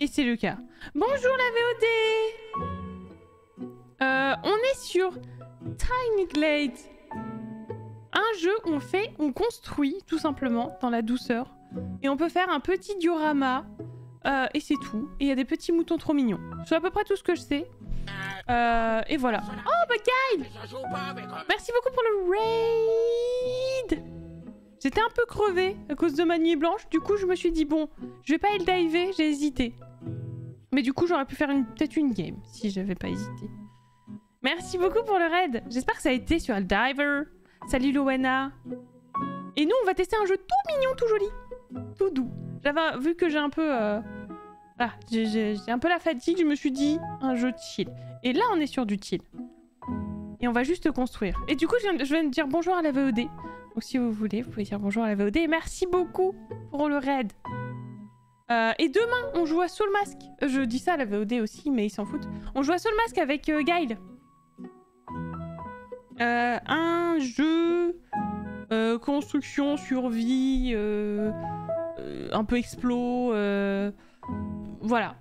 Et c'est le cas. Bonjour la VOD. On est sur Tiny Glade. Un jeu où on construit tout simplement dans la douceur. Et on peut faire un petit diorama. Et c'est tout. Et il y a des petits moutons trop mignons. C'est à peu près tout ce que je sais. Et voilà. Oh bah Gaïl, merci beaucoup pour le raid. J'étais un peu crevée à cause de ma nuit blanche. Du coup je me suis dit bon, je vais pas eldiver, j'ai hésité. Mais du coup j'aurais pu faire peut-être une game si j'avais pas hésité. Merci beaucoup pour le raid. J'espère que ça a été sur Eldiver. Salut Loana. Et nous on va tester un jeu tout mignon, tout joli, tout doux. J'avais vu que j'ai un peu... Ah, j'ai un peu la fatigue, je me suis dit un jeu de chill. Et là on est sur du chill. Et on va juste construire. Et du coup je viens de dire bonjour à la VOD. Donc si vous voulez, vous pouvez dire bonjour à la VOD. Et merci beaucoup pour le raid. Et demain on joue à Soulmask. Je dis ça à la VOD aussi mais ils s'en foutent. On joue à Soulmask avec Gaïl. Un jeu... construction, survie... un peu explo... Voilà,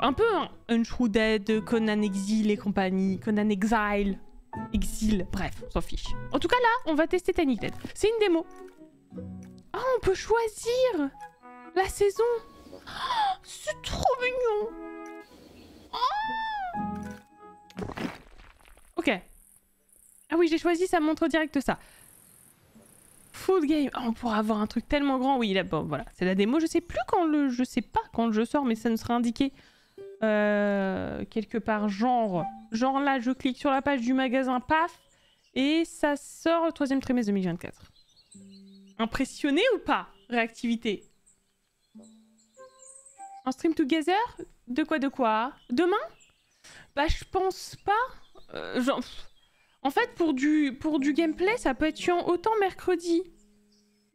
un peu Untrue Dead, Conan Exile et compagnie, Conan Exile, bref, on s'en fiche. En tout cas là, on va tester Tiny Glade. C'est une démo. Ah, on peut choisir la saison. Oh, c'est trop mignon. Oh ok. Ah oui, j'ai choisi, ça montre direct ça. Full game. Oh, on pourra avoir un truc tellement grand. Oui, là, bon, voilà, c'est la démo. Je sais plus quand le, je sais pas quand le jeu sort, mais ça nous sera indiqué quelque part. Genre là, je clique sur la page du magasin, paf, et ça sort le 3e trimestre 2024. Impressionné ou pas? Réactivité. Un stream together? De quoi? Demain? Bah, je pense pas. Genre. En fait, pour du gameplay, ça peut être chiant. Autant mercredi,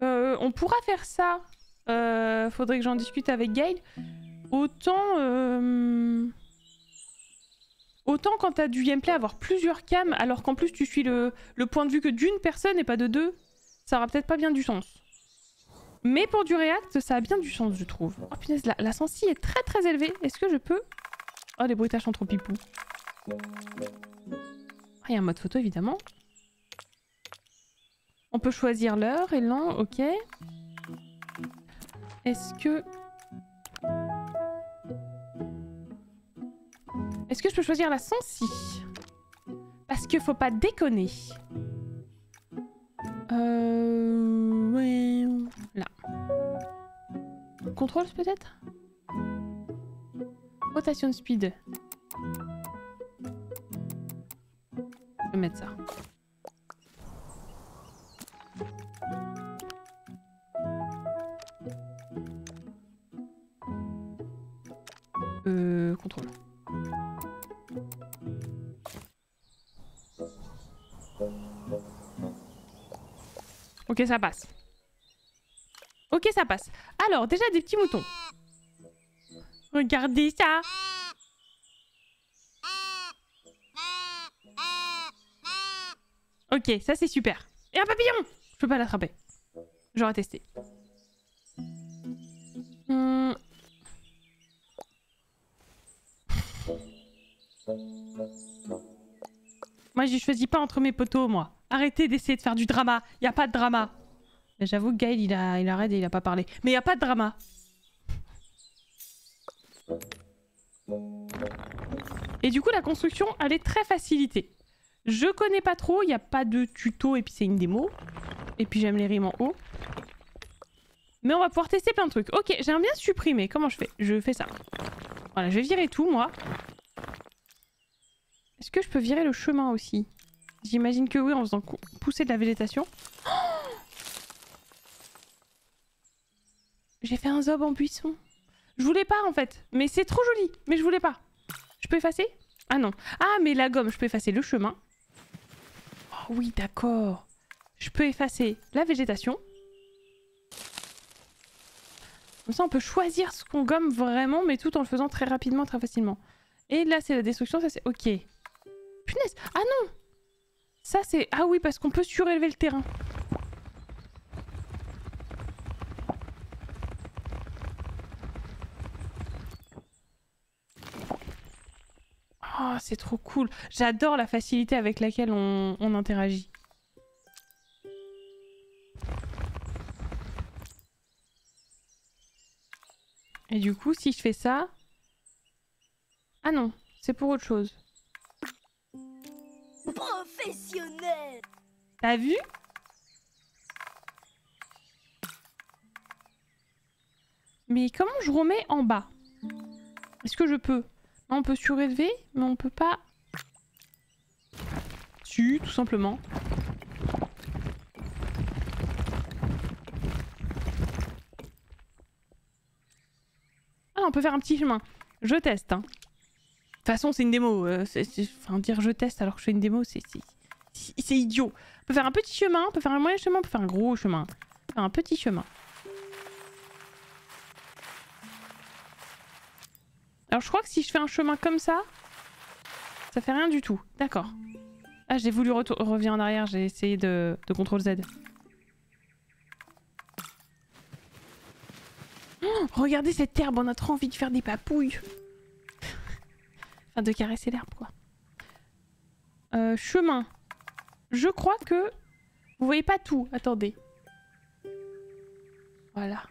on pourra faire ça. Faudrait que j'en discute avec Gaïl. Autant quand t'as du gameplay, avoir plusieurs cams, alors qu'en plus tu suis le point de vue que d'une personne et pas de deux, ça aura peut-être pas bien du sens. Mais pour du react, ça a bien du sens, je trouve. Oh punaise, la sensi est très très élevée. Est-ce que je peux... Oh, les bruitages sont trop pipous. Ah, il y a un mode photo évidemment. On peut choisir l'heure et l'an, ok. Est-ce que je peux choisir la sensi? Parce que faut pas déconner. Ouais. Là. Contrôle peut-être? Rotation speed. Mettre ça. Contrôle. Ok, ça passe. Ok, ça passe. Alors, déjà des petits moutons. Regardez ça. Ok, ça c'est super. Et un papillon! Je peux pas l'attraper. J'aurais testé. Moi je choisis pas entre mes poteaux, moi. Arrêtez d'essayer de faire du drama. Y a pas de drama. J'avoue que Gaïl il a raid et il a pas parlé. Mais y a pas de drama. Et du coup la construction elle est très facilitée. Je connais pas trop, il n'y a pas de tuto et puis c'est une démo. Et puis j'aime les rimes en haut. Mais on va pouvoir tester plein de trucs. Ok, j'aime bien supprimer. Comment je fais? Je fais ça. Voilà, je vais virer tout moi. Est-ce que je peux virer le chemin aussi? J'imagine que oui en faisant pousser de la végétation. Oh, j'ai fait un zob en buisson. Je voulais pas en fait. Mais c'est trop joli. Mais je voulais pas. Je peux effacer? Ah non. Ah mais la gomme, je peux effacer le chemin. Oh oui, d'accord. Je peux effacer la végétation. Comme ça, on peut choisir ce qu'on gomme vraiment, mais tout en le faisant très rapidement, très facilement. Et là, c'est la destruction, ça c'est... Ok. Punaise. Ah non. Ça c'est... Ah oui, parce qu'on peut surélever le terrain. Oh, c'est trop cool. J'adore la facilité avec laquelle on interagit. Et du coup, si je fais ça... Ah non, c'est pour autre chose. Professionnel. T'as vu? Mais comment je remets en bas? Est-ce que je peux? Non, on peut surélever, mais on peut pas... Su, tout simplement. Ah, on peut faire un petit chemin. Je teste, hein. De toute façon, c'est une démo. Enfin, dire je teste alors que je fais une démo, c'est idiot. On peut faire un petit chemin, on peut faire un moyen chemin, on peut faire un gros chemin. On peut faire un petit chemin. Alors, je crois que si je fais un chemin comme ça, ça fait rien du tout. D'accord. Ah, j'ai voulu revenir en arrière, j'ai essayé de CTRL Z. Oh, regardez cette herbe, on a trop envie de faire des papouilles. Enfin, de caresser l'herbe, quoi. Chemin. Je crois que... Vous voyez pas tout. Attendez. Voilà.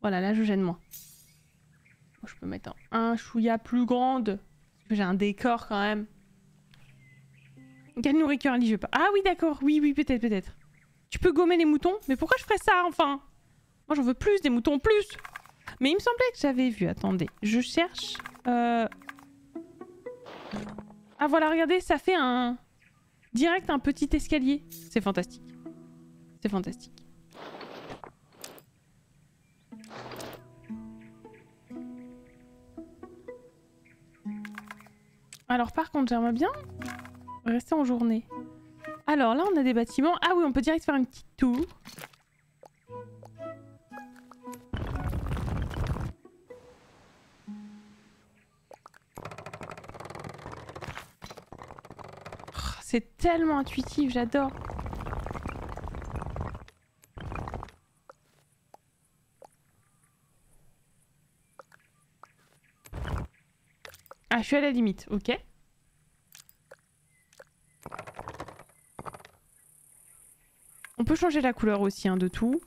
Voilà, là, je gêne moins. Bon, je peux mettre un chouïa plus grande. Parce que j'ai un décor, quand même. Quelle nourriture, elle dit, je veux pas. Ah oui, d'accord. Oui, oui, peut-être, peut-être. Tu peux gommer les moutons. Mais pourquoi je ferais ça, enfin? Moi, j'en veux plus, des moutons, plus. Mais il me semblait que j'avais vu. Attendez, je cherche... Ah voilà, regardez, ça fait un... Direct un petit escalier. C'est fantastique. C'est fantastique. Alors par contre, j'aimerais bien rester en journée. Alors là, on a des bâtiments. Ah oui, on peut direct faire une petite tour. C'est tellement intuitif, j'adore. Ah, je suis à la limite, ok. On peut changer la couleur aussi, hein, de tout.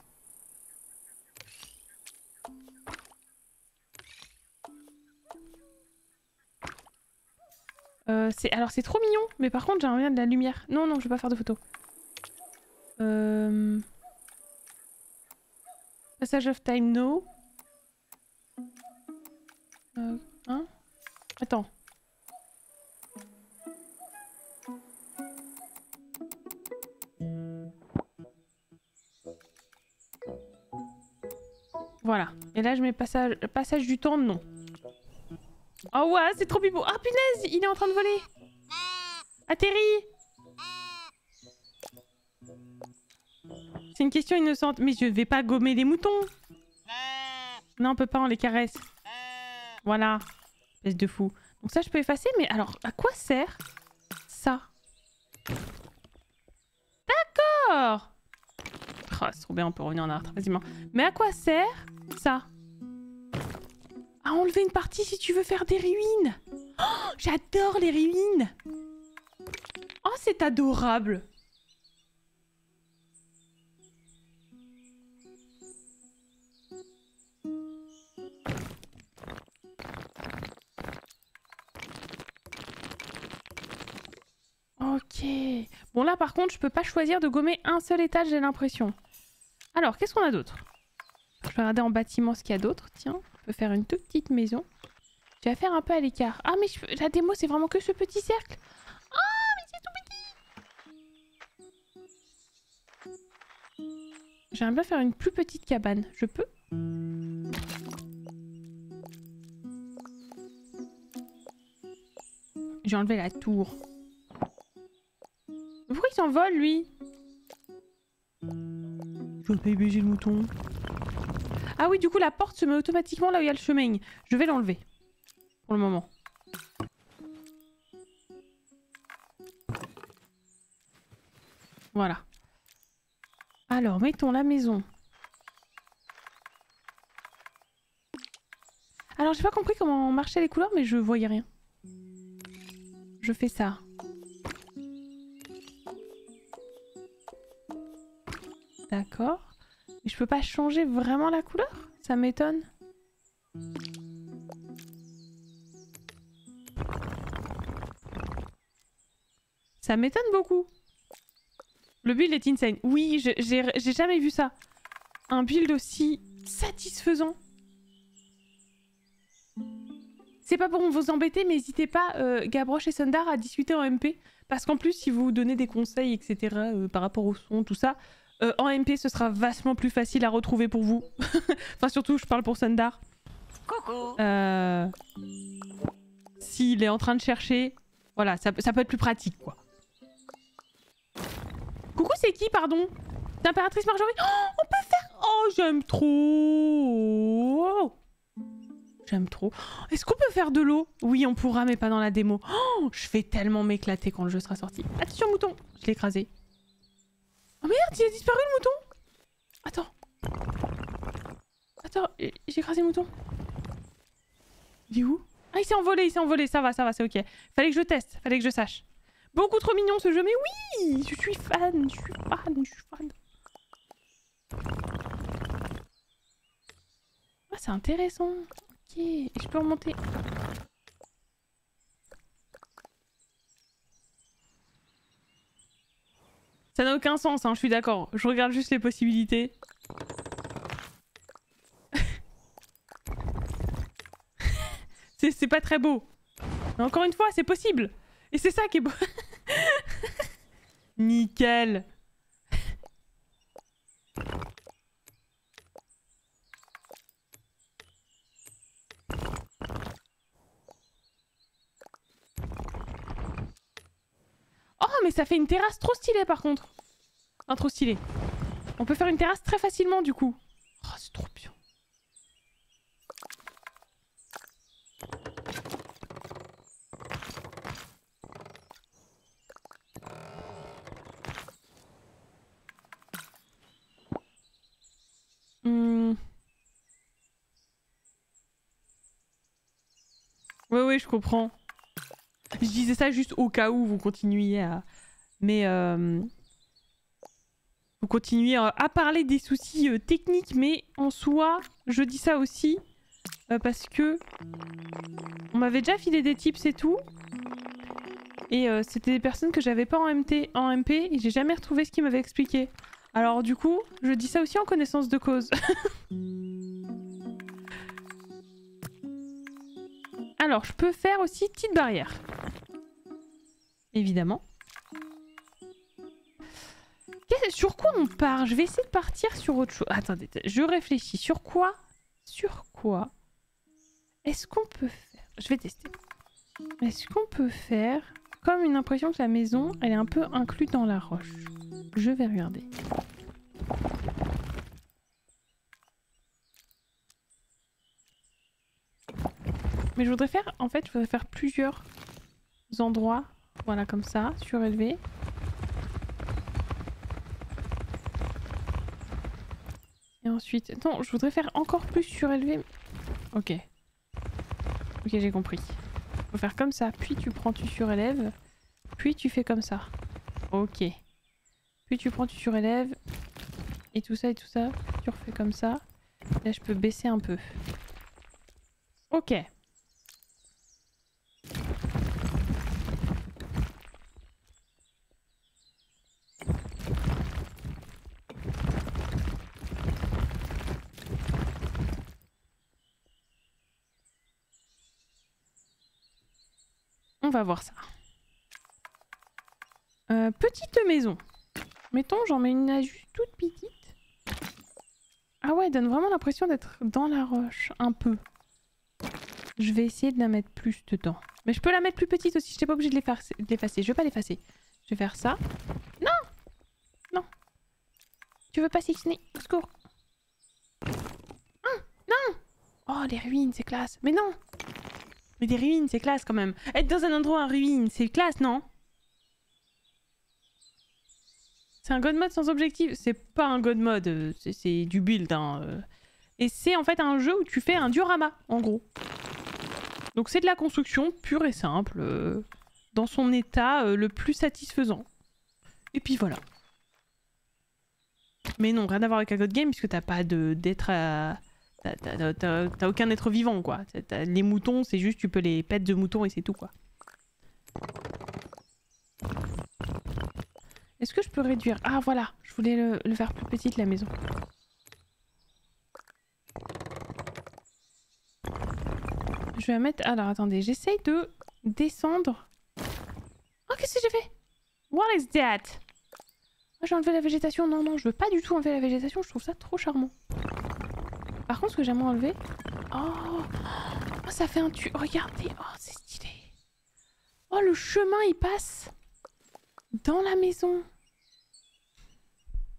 Alors c'est trop mignon, mais par contre j'ai envie de la lumière. Non, non, je vais pas faire de photo. Passage of time, no. Hein? Attends. Voilà. Et là je mets passage du temps, non. Oh ouais, c'est trop bibou. Ah punaise, il est en train de voler. Atterris. C'est une question innocente. Mais je vais pas gommer les moutons. Non, on peut pas, on les caresse. Voilà. Espèce de fou. Donc ça, je peux effacer, mais alors, à quoi sert ça? D'accord. Oh, c'est trop bien, on peut revenir en arrière facilement. Mais à quoi sert ça? À enlever une partie si tu veux faire des ruines. Oh, j'adore les ruines. Oh, c'est adorable. Ok. Bon là par contre, je peux pas choisir de gommer un seul étage, j'ai l'impression. Alors, qu'est-ce qu'on a d'autre? Je vais regarder en bâtiment ce qu'il y a d'autre, tiens. Faire une toute petite maison. Je vais faire un peu à l'écart. Ah mais la démo c'est vraiment que ce petit cercle. Ah mais c'est tout petit. J'aimerais bien faire une plus petite cabane. Je peux? J'ai enlevé la tour. Pourquoi il s'envole lui? Je vais baiser le mouton. Ah oui, du coup, la porte se met automatiquement là où il y a le chemin. Je vais l'enlever. Pour le moment. Voilà. Alors, mettons la maison. Alors, j'ai pas compris comment marchaient les couleurs, mais je voyais rien. je fais ça. D'accord. Mais je peux pas changer vraiment la couleur? Ça m'étonne. Ça m'étonne beaucoup. Le build est insane. Oui, j'ai jamais vu ça. Un build aussi satisfaisant. C'est pas pour vous embêter, mais n'hésitez pas, Gabroche et Sundar, à discuter en MP. Parce qu'en plus, si vous donnez des conseils, etc., par rapport au son, tout ça, en MP, ce sera vachement plus facile à retrouver pour vous. Enfin, surtout, je parle pour Sundar. Coucou. S'il est en train de chercher, voilà, ça peut être plus pratique, quoi. Coucou, c'est qui, pardon? C'est Impératrice Marjorie. Oh, on peut faire... Oh, j'aime trop. J'aime trop. Est-ce qu'on peut faire de l'eau? Oui, on pourra, mais pas dans la démo. Oh, je vais tellement m'éclater quand le jeu sera sorti. Attention, mouton. Je l'ai écrasé. Oh merde, il a disparu le mouton. Attends. Attends, j'ai écrasé le mouton. Il est où? Ah, il s'est envolé. Ça va, c'est ok. Fallait que je teste, fallait que je sache. Beaucoup trop mignon ce jeu, mais oui, je suis fan, je suis fan, je suis fan. Ah, c'est intéressant. Ok, et je peux remonter. Ça n'a aucun sens, hein, je suis d'accord. Je regarde juste les possibilités. C'est pas très beau. Mais encore une fois, c'est possible. Et c'est ça qui est beau. Nickel. Oh, mais ça fait une terrasse trop stylée par contre. Enfin, trop stylée. On peut faire une terrasse très facilement du coup. Oh, c'est trop bien. Oui, oui, je comprends. Je disais ça juste au cas où vous continuiez à... Mais vous continuez à parler des soucis techniques, mais en soi, je dis ça aussi parce que on m'avait déjà filé des tips et tout. Et c'était des personnes que j'avais pas en MP et j'ai jamais retrouvé ce qu'ils m'avaient expliqué. Alors du coup, je dis ça aussi en connaissance de cause. Alors, je peux faire aussi petite barrière. Évidemment. Sur quoi on part? Je vais essayer de partir sur autre chose. Attendez, je réfléchis. Sur quoi est-ce qu'on peut faire? Je vais tester. Est-ce qu'on peut faire comme une impression que la maison, elle est un peu incluse dans la roche? Je vais regarder. Mais je voudrais faire, en fait, je voudrais faire plusieurs endroits, voilà, comme ça, surélevés. Et ensuite, non, je voudrais faire encore plus surélevé. Ok. Ok, j'ai compris. Faut faire comme ça, puis tu prends, tu surélèves, puis tu fais comme ça. Ok. Puis tu prends, tu surélèves, et tout ça, tu refais comme ça. Là, je peux baisser un peu. Ok. On va voir ça. Petite maison. Mettons, j'en mets une juste toute petite. Ah ouais, elle donne vraiment l'impression d'être dans la roche, un peu. Je vais essayer de la mettre plus dedans. Mais je peux la mettre plus petite aussi, je n'étais pas obligée de l'effacer. Je vais pas l'effacer. Je vais faire ça. Non! Non. Tu veux pas sectionner? Au secours. Non! Oh, les ruines, c'est classe. Mais non! Mais des ruines, c'est classe quand même. Être dans un endroit en ruine, c'est classe, non? C'est un god mode sans objectif. C'est pas un god mode, c'est du build. Hein. Et c'est en fait un jeu où tu fais un diorama, en gros. Donc c'est de la construction pure et simple. dans son état le plus satisfaisant. Et puis voilà. Mais non, rien à voir avec un code game puisque t'as pas d'être à... T'as aucun être vivant quoi. Les moutons, c'est juste tu peux les pètes de moutons et c'est tout quoi. Est-ce que je peux réduire? Ah voilà, je voulais le faire plus petite la maison. Je vais la mettre... Alors attendez, j'essaye de descendre. Oh qu'est-ce que j'ai fait? What is that? Oh, j'ai enlevé la végétation. Non non, je veux pas du tout enlever la végétation, je trouve ça trop charmant. Par contre ce que j'aimerais enlever... Oh, oh ça fait un tu... Oh, regardez, oh c'est stylé. Oh le chemin il passe dans la maison.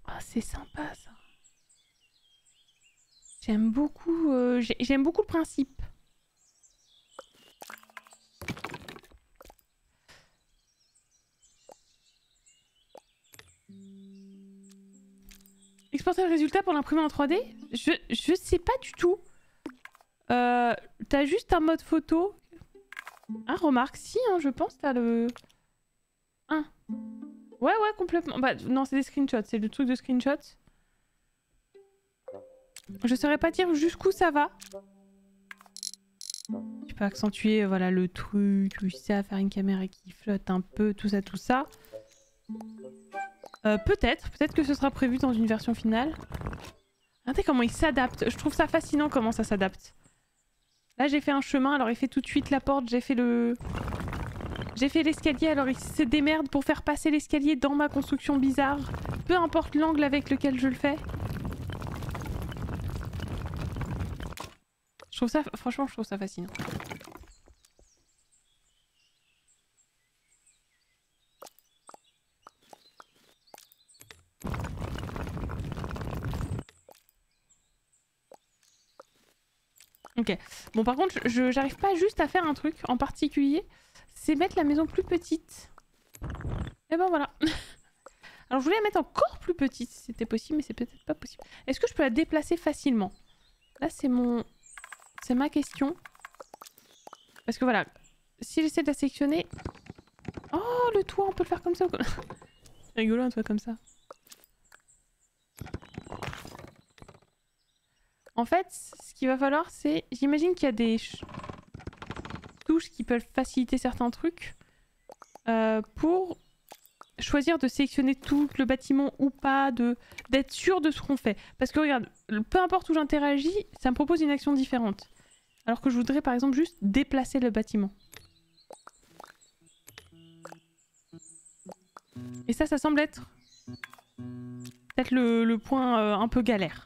Ah, c'est sympa ça. J'aime beaucoup le principe. Exporter le résultat pour l'imprimer en 3D? Je sais pas du tout. T'as juste un mode photo. Ah remarque, si hein, je pense t'as le... 1. Ouais, ouais, complètement. Bah, non, c'est des screenshots, c'est le truc de screenshots. Je saurais pas dire jusqu'où ça va. Tu peux accentuer, voilà, le truc, tu sais, faire une caméra qui flotte un peu, tout ça, tout ça. Peut-être que ce sera prévu dans une version finale. Regardez comment il s'adapte. Je trouve ça fascinant comment ça s'adapte. Là, j'ai fait un chemin, alors il fait tout de suite la porte, j'ai fait le... J'ai fait l'escalier, alors il se démerde pour faire passer l'escalier dans ma construction bizarre. Peu importe l'angle avec lequel je le fais. Je trouve ça... Franchement, je trouve ça fascinant. Ok. Bon, par contre, j'arrive pas juste à faire un truc en particulier. C'est mettre la maison plus petite. Et ben voilà. Alors je voulais la mettre encore plus petite si c'était possible, mais c'est peut-être pas possible. Est-ce que je peux la déplacer facilement? Là c'est mon... C'est ma question. Parce que voilà, si j'essaie de la sectionner... Oh le toit, on peut le faire comme ça ou comme... C'est rigolo un toit comme ça. En fait, ce qu'il va falloir c'est... J'imagine qu'il y a des... qui peuvent faciliter certains trucs pour choisir de sélectionner tout le bâtiment ou pas, d'être sûr de ce qu'on fait. Parce que regarde, peu importe où j'interagis, ça me propose une action différente. Alors que je voudrais par exemple juste déplacer le bâtiment. Et ça, ça semble être peut-être le point un peu galère.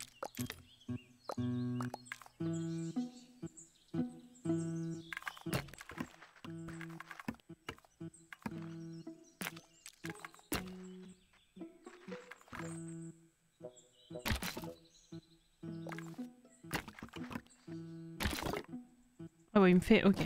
Ah ouais, il me fait... Ok.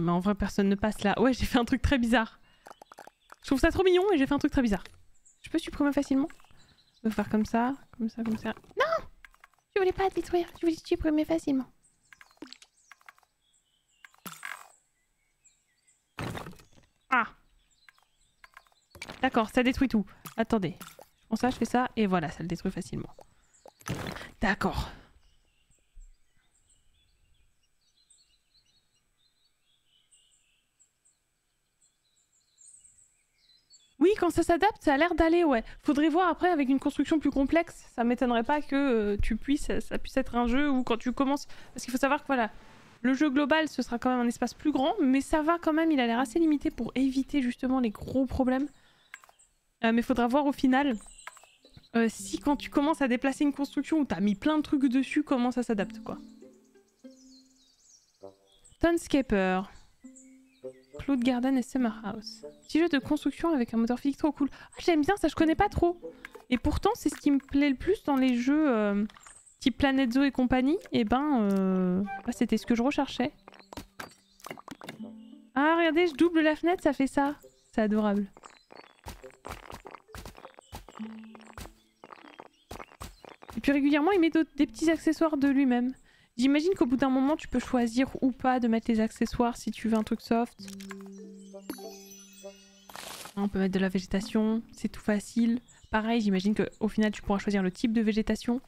Mais en vrai personne ne passe là. Ouais j'ai fait un truc très bizarre. Je trouve ça trop mignon et j'ai fait un truc très bizarre. Je peux supprimer facilement? Je vais faire comme ça, comme ça, comme ça. Non! Je voulais pas détruire, je voulais supprimer facilement. Ah! D'accord, ça détruit tout. Attendez. Je prends ça, je fais ça et voilà, ça le détruit facilement. D'accord. Oui, quand ça s'adapte, ça a l'air d'aller, ouais. Faudrait voir après avec une construction plus complexe. Ça m'étonnerait pas que ça puisse être un jeu où quand tu commences... Parce qu'il faut savoir que voilà, le jeu global, ce sera quand même un espace plus grand, mais ça va quand même, il a l'air assez limité pour éviter justement les gros problèmes. Mais faudra voir au final si quand tu commences à déplacer une construction où t'as mis plein de trucs dessus, comment ça s'adapte, quoi. Townscaper. Claude Garden et Summer House. Petit jeu de construction avec un moteur physique trop cool. Ah, j'aime bien ça, je connais pas trop. Et pourtant, c'est ce qui me plaît le plus dans les jeux type Planet Zoo et compagnie. Et ben, c'était ce que je recherchais. Ah, regardez, je double la fenêtre, ça fait ça. C'est adorable. Et puis régulièrement, il met des petits accessoires de lui-même. J'imagine qu'au bout d'un moment, tu peux choisir ou pas de mettre les accessoires si tu veux un truc soft. On peut mettre de la végétation, c'est tout facile. Pareil, j'imagine qu'au final, tu pourras choisir le type de végétation.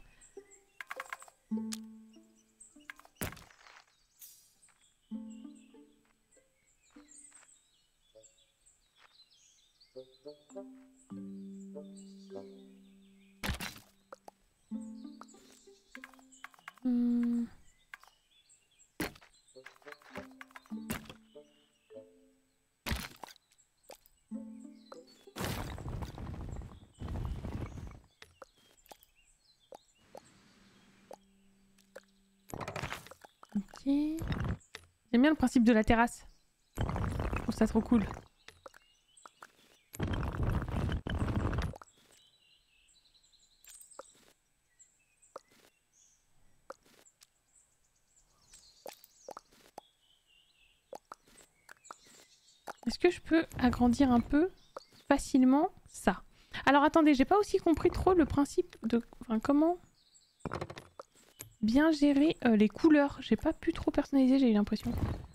J'aime bien le principe de la terrasse. Je trouve ça trop cool. Est-ce que je peux agrandir un peu facilement ça? Alors attendez, j'ai pas aussi compris trop le principe de... Enfin, comment... bien gérer les couleurs. J'ai pas pu trop personnaliser, j'ai eu l'impression.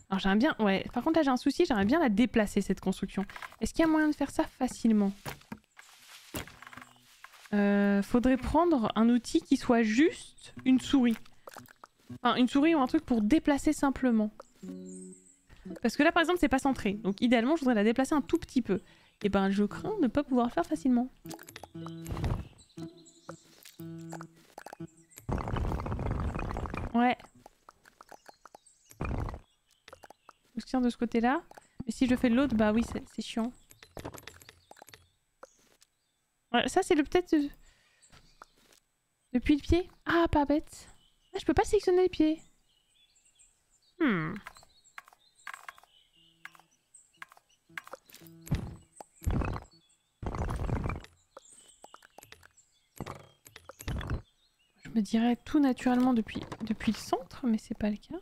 Alors j'aimerais bien... Ouais, par contre là j'ai un souci, j'aimerais bien la déplacer cette construction. Est-ce qu'il y a moyen de faire ça facilement? Faudrait prendre un outil qui soit juste une souris. Enfin, une souris ou un truc pour déplacer simplement. Parce que là par exemple c'est pas centré. Donc idéalement je voudrais la déplacer un tout petit peu. Et ben je crains de ne pas pouvoir le faire facilement. Ouais. Je tire de ce côté-là. Mais si je fais de l'autre, bah oui, c'est chiant. Ouais, ça, c'est le peut-être... Depuis le pied. Ah, pas bête. Ah, je peux pas sélectionner les pieds. Je me dirais tout naturellement depuis le centre, mais c'est pas le cas.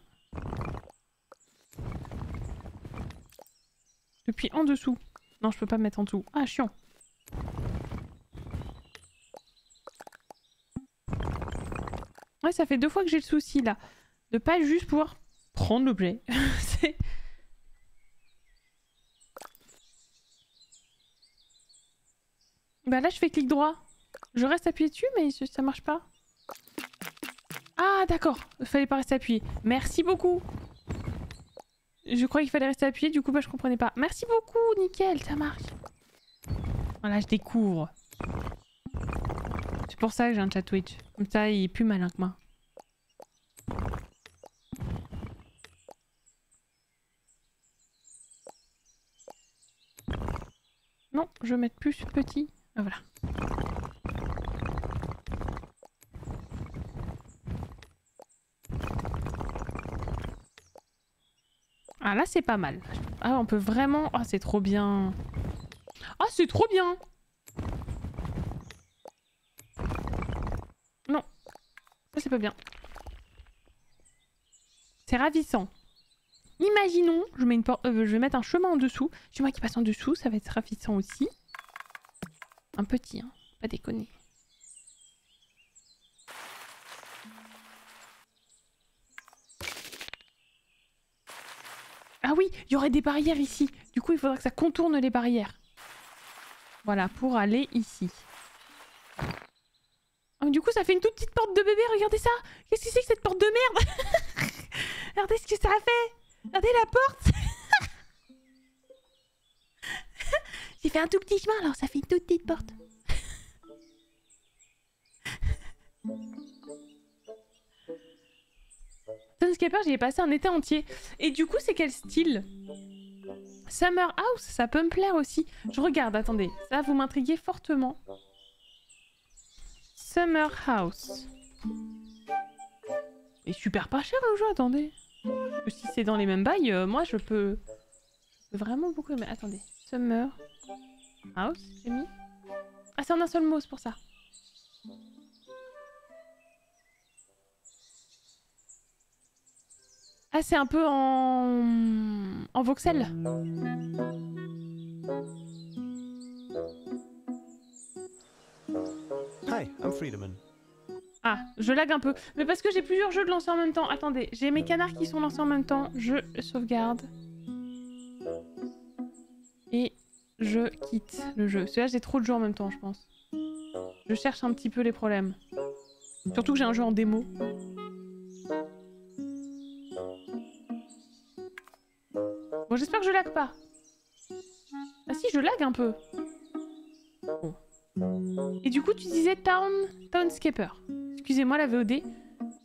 Depuis en dessous. Non, je peux pas me mettre en dessous. Ah, chiant. Ouais, ça fait deux fois que j'ai le souci là. De pas juste pouvoir prendre l'objet. C'est... Bah là, je fais clic droit. Je reste appuyé dessus, mais ça marche pas. Ah d'accord, fallait pas rester appuyé. Merci beaucoup. Je croyais qu'il fallait rester appuyé, du coup bah, je comprenais pas. Merci beaucoup, nickel, ça marche. Voilà, je découvre. C'est pour ça que j'ai un chat Twitch. Comme ça, il est plus malin que moi. Non, je vais mettre plus petit. Ah voilà. Ah là c'est pas mal. Ah on peut vraiment... Ah c'est trop bien. Ah c'est trop bien. Non. Ça c'est pas bien. C'est ravissant. Imaginons, je mets une porte... je vais mettre un chemin en dessous. Tu vois qui passe en dessous, ça va être ravissant aussi. Un petit, hein. Pas déconner. Ah oui, il y aurait des barrières ici. Du coup, il faudra que ça contourne les barrières. Voilà, pour aller ici. Ah, du coup, ça fait une toute petite porte de bébé. Regardez ça. Qu'est-ce que c'est que cette porte de merde? Regardez ce que ça a fait. Regardez la porte. J'ai fait un tout petit chemin, alors ça fait une toute petite porte. Townscaper, j'y ai passé un été entier. Et du coup, c'est quel style? Summer House, ça peut me plaire aussi. Je regarde, attendez. Ça, vous m'intriguez fortement. Summer House. Et super pas cher le jeu, attendez. Si c'est dans les mêmes bails, moi, je peux vraiment beaucoup aimé. Attendez. Summer House, j'ai mis. Ah, c'est en un seul mot, c'est pour ça. Ah, c'est un peu en voxel. Hi, I'm Freedman. Ah, je lag un peu. Mais parce que j'ai plusieurs jeux de lancer en même temps. Attendez, j'ai mes canards qui sont lancés en même temps. Je sauvegarde. Et je quitte le jeu. Parce que là, j'ai trop de jeux en même temps, je pense. Je cherche un petit peu les problèmes. Surtout que j'ai un jeu en démo. Bon, j'espère que je lag pas. Ah si, je lag un peu. Bon. Et du coup, tu disais Townscaper. Excusez-moi la VOD.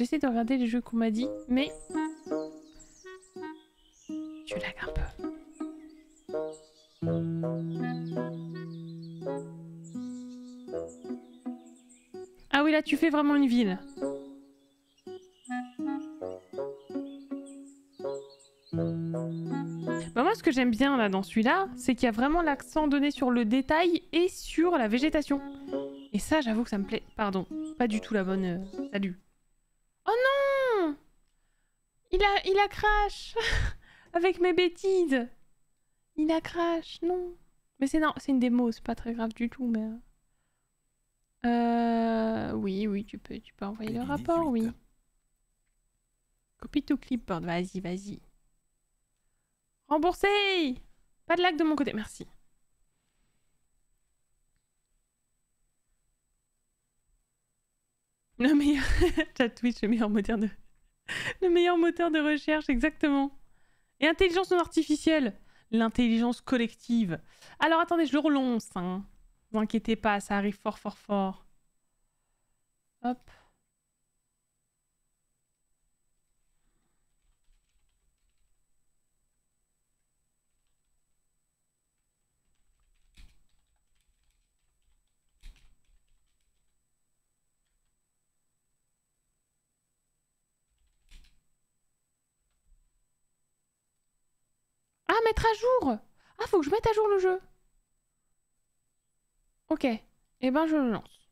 J'essaie de regarder les jeux qu'on m'a dit, mais... je lag un peu. Ah oui, là, tu fais vraiment une ville. Bah moi ce que j'aime bien là dans celui-là, c'est qu'il y a vraiment l'accent donné sur le détail et sur la végétation. Et ça j'avoue que ça me plaît. Pardon, pas du tout la bonne... salut. Oh non, il a crash avec mes bêtises. Il a crash, non. Mais c'est une démo, c'est pas très grave du tout, mais... Oui, tu peux envoyer le rapport, oui. Copie to clipboard, vas-y. Remboursé! Pas de lag de mon côté, merci. Le meilleur... Chat Twitch, le meilleur moteur de... le meilleur moteur de recherche, exactement. Et intelligence non artificielle. L'intelligence collective. Alors attendez, je le relance. Hein. Ne vous inquiétez pas, ça arrive fort. Hop. Ah, mettre à jour! Ah, faut que je mette à jour le jeu! Ok, et eh ben je le lance.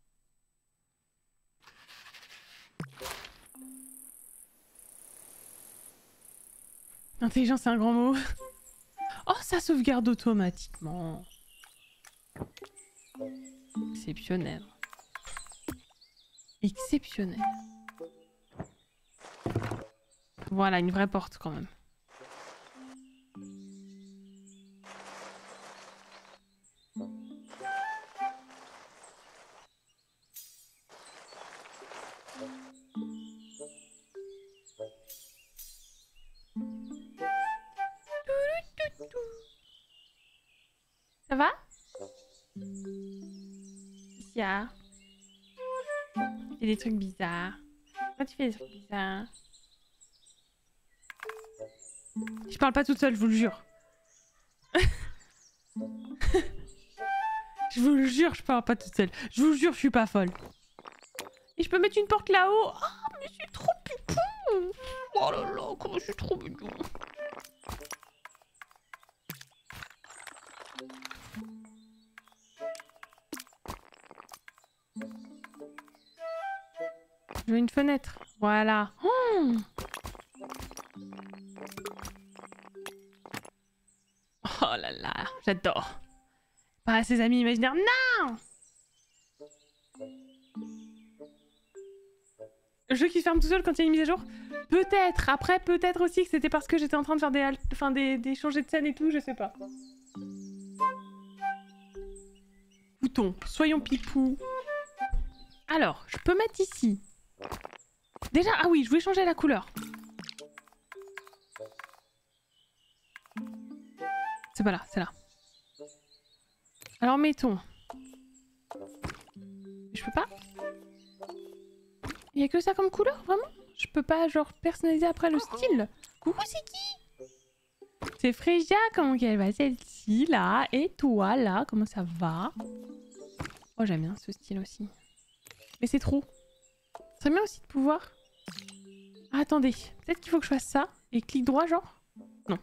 Intelligence, c'est un grand mot. Oh, ça sauvegarde automatiquement. Exceptionnel. Exceptionnel. Voilà, une vraie porte quand même. Ça va? Yeah. Tu fais des trucs bizarres. Pourquoi tu fais des trucs bizarres? Je parle pas toute seule, je vous le jure. Je vous le jure, je parle pas toute seule. Je vous le jure, je suis pas folle. Et je peux mettre une porte là-haut. Ah, mais je suis trop pipou. Oh là là, comment je suis trop mignon. Je veux une fenêtre. Voilà. Oh, oh là là, j'adore. Pas à ses amis imaginaires. Non! Le jeu qui se ferme tout seul quand il y a une mise à jour? Peut-être. Après, peut-être aussi que c'était parce que j'étais en train de faire des changer de scène et tout, je sais pas. Bouton. Soyons pipou. Alors, je peux mettre ici. Déjà, ah oui, je voulais changer la couleur. C'est pas là, c'est là. Alors mettons... je peux pas? Il y a que ça comme couleur, vraiment? Je peux pas genre personnaliser après le style? Coucou, c'est qui? C'est Fréja, comment qu'elle va celle-ci là? Et toi là, comment ça va? Oh, j'aime bien ce style aussi. Mais c'est trop. Ce serait bien aussi de pouvoir... ah, attendez, peut-être qu'il faut que je fasse ça et clic droit genre? Non.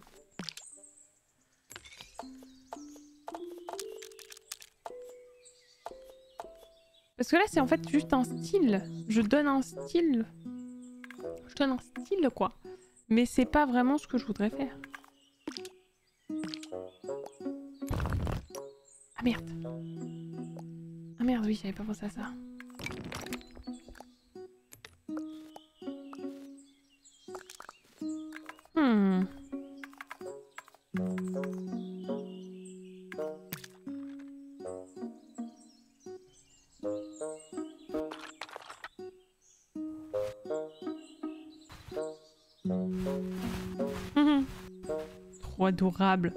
Parce que là, c'est en fait juste un style. Je donne un style. Je donne un style, quoi. Mais c'est pas vraiment ce que je voudrais faire. Ah merde. Ah merde, oui, j'avais pas pensé à ça. Trop adorable.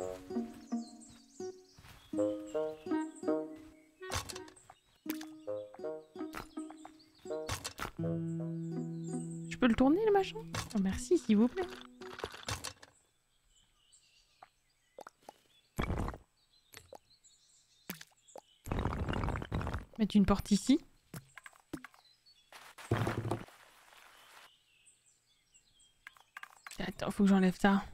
Je peux le tourner le machin? Oh, merci s'il vous plaît. Mettre une porte ici. Attends, faut que j'enlève ça.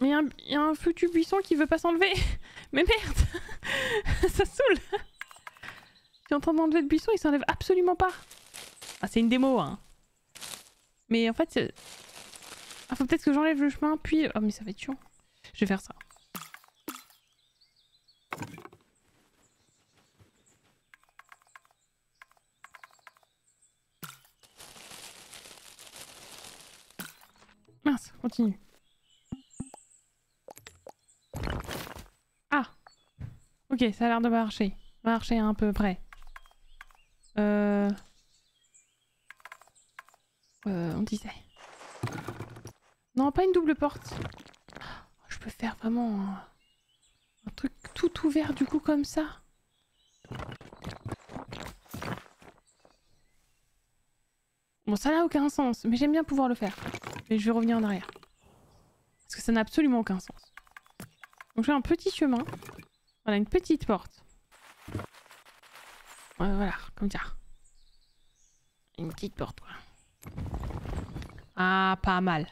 Mais il y a un foutu buisson qui veut pas s'enlever. Mais merde. Ça saoule. Je suis en train d'enlever le buisson, il s'enlève absolument pas. Ah, c'est une démo, hein. Mais en fait... Ah, faut peut-être que j'enlève le chemin, puis... Oh, mais ça va être chiant. Je vais faire ça. Mince, continue. Ah. Ok, ça a l'air de marcher. Marcher à un peu près. On disait. Non, pas une double porte. Je peux faire vraiment un truc tout ouvert du coup comme ça. Bon, ça n'a aucun sens, mais j'aime bien pouvoir le faire. Mais je vais revenir en arrière. Parce que ça n'a absolument aucun sens. Donc j'ai un petit chemin. Voilà, une petite porte. Voilà, comme ça. Une petite porte, quoi. Ah, pas mal.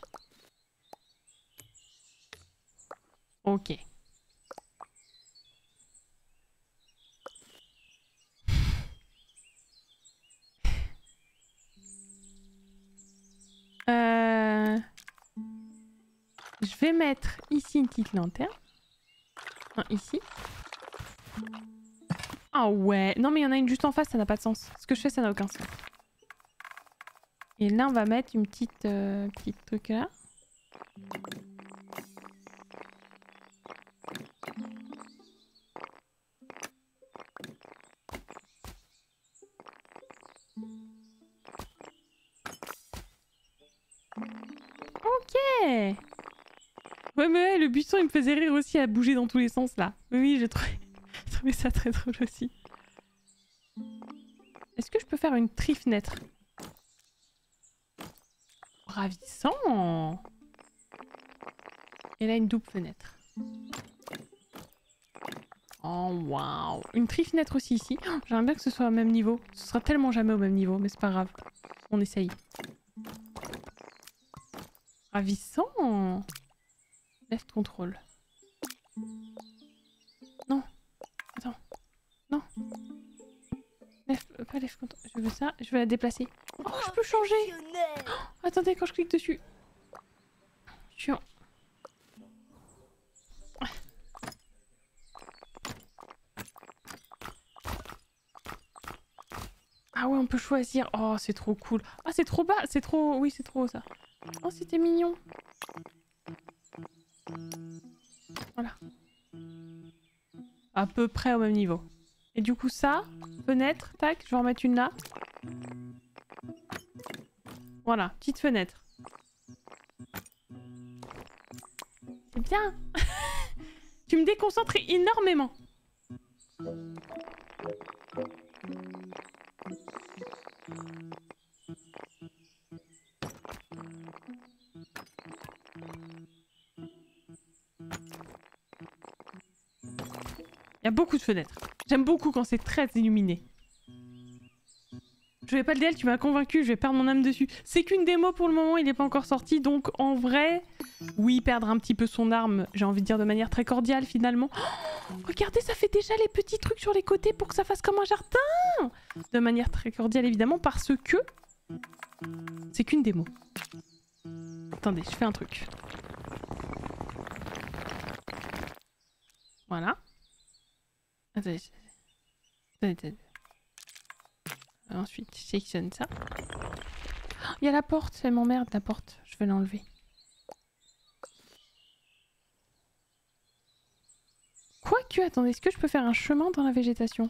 Ok. Je vais mettre ici une petite lanterne. Enfin, ici. Ah ouais. Non mais il y en a une juste en face, ça n'a pas de sens. Ce que je fais, ça n'a aucun sens. Et là, on va mettre une petite, petite truc là. Ok. Ouais mais ouais, le buisson il me faisait rire aussi à bouger dans tous les sens là. Oui, j'ai trouvé ça très drôle aussi. Est-ce que je peux faire une tri-fenêtre? Ravissant. Et là une double fenêtre. Oh waouh. Une tri-fenêtre aussi ici. Oh, j'aimerais bien que ce soit au même niveau. Ce sera tellement jamais au même niveau mais c'est pas grave. On essaye. Ravissant. Left control. Non. Attends. Non. Left, pas left control. Je veux ça. Je veux la déplacer. Oh, je peux changer. Oh, attendez, quand je clique dessus. Chiant. Ah ouais, on peut choisir. Oh, c'est trop cool. Ah, c'est trop bas. C'est trop... Oui, c'est trop haut, ça. Oh, c'était mignon. Voilà. À peu près au même niveau. Et du coup ça, fenêtre, tac, je vais en mettre une là. Voilà, petite fenêtre. C'est bien. Tu me déconcentres énormément. Il y a beaucoup de fenêtres. J'aime beaucoup quand c'est très illuminé. Je vais pas le DL, tu m'as convaincu, je vais perdre mon âme dessus. C'est qu'une démo pour le moment, il n'est pas encore sorti, donc en vrai, oui, perdre un petit peu son arme, j'ai envie de dire de manière très cordiale finalement. Oh, regardez, ça fait déjà les petits trucs sur les côtés pour que ça fasse comme un jardin! De manière très cordiale évidemment, parce que c'est qu'une démo. Attendez, je fais un truc. Voilà. Attendez, attendez. Ensuite, je sélectionne ça. Il y a la porte, elle m'emmerde la porte. Je vais l'enlever. Quoique, attendez, est-ce que je peux faire un chemin dans la végétation?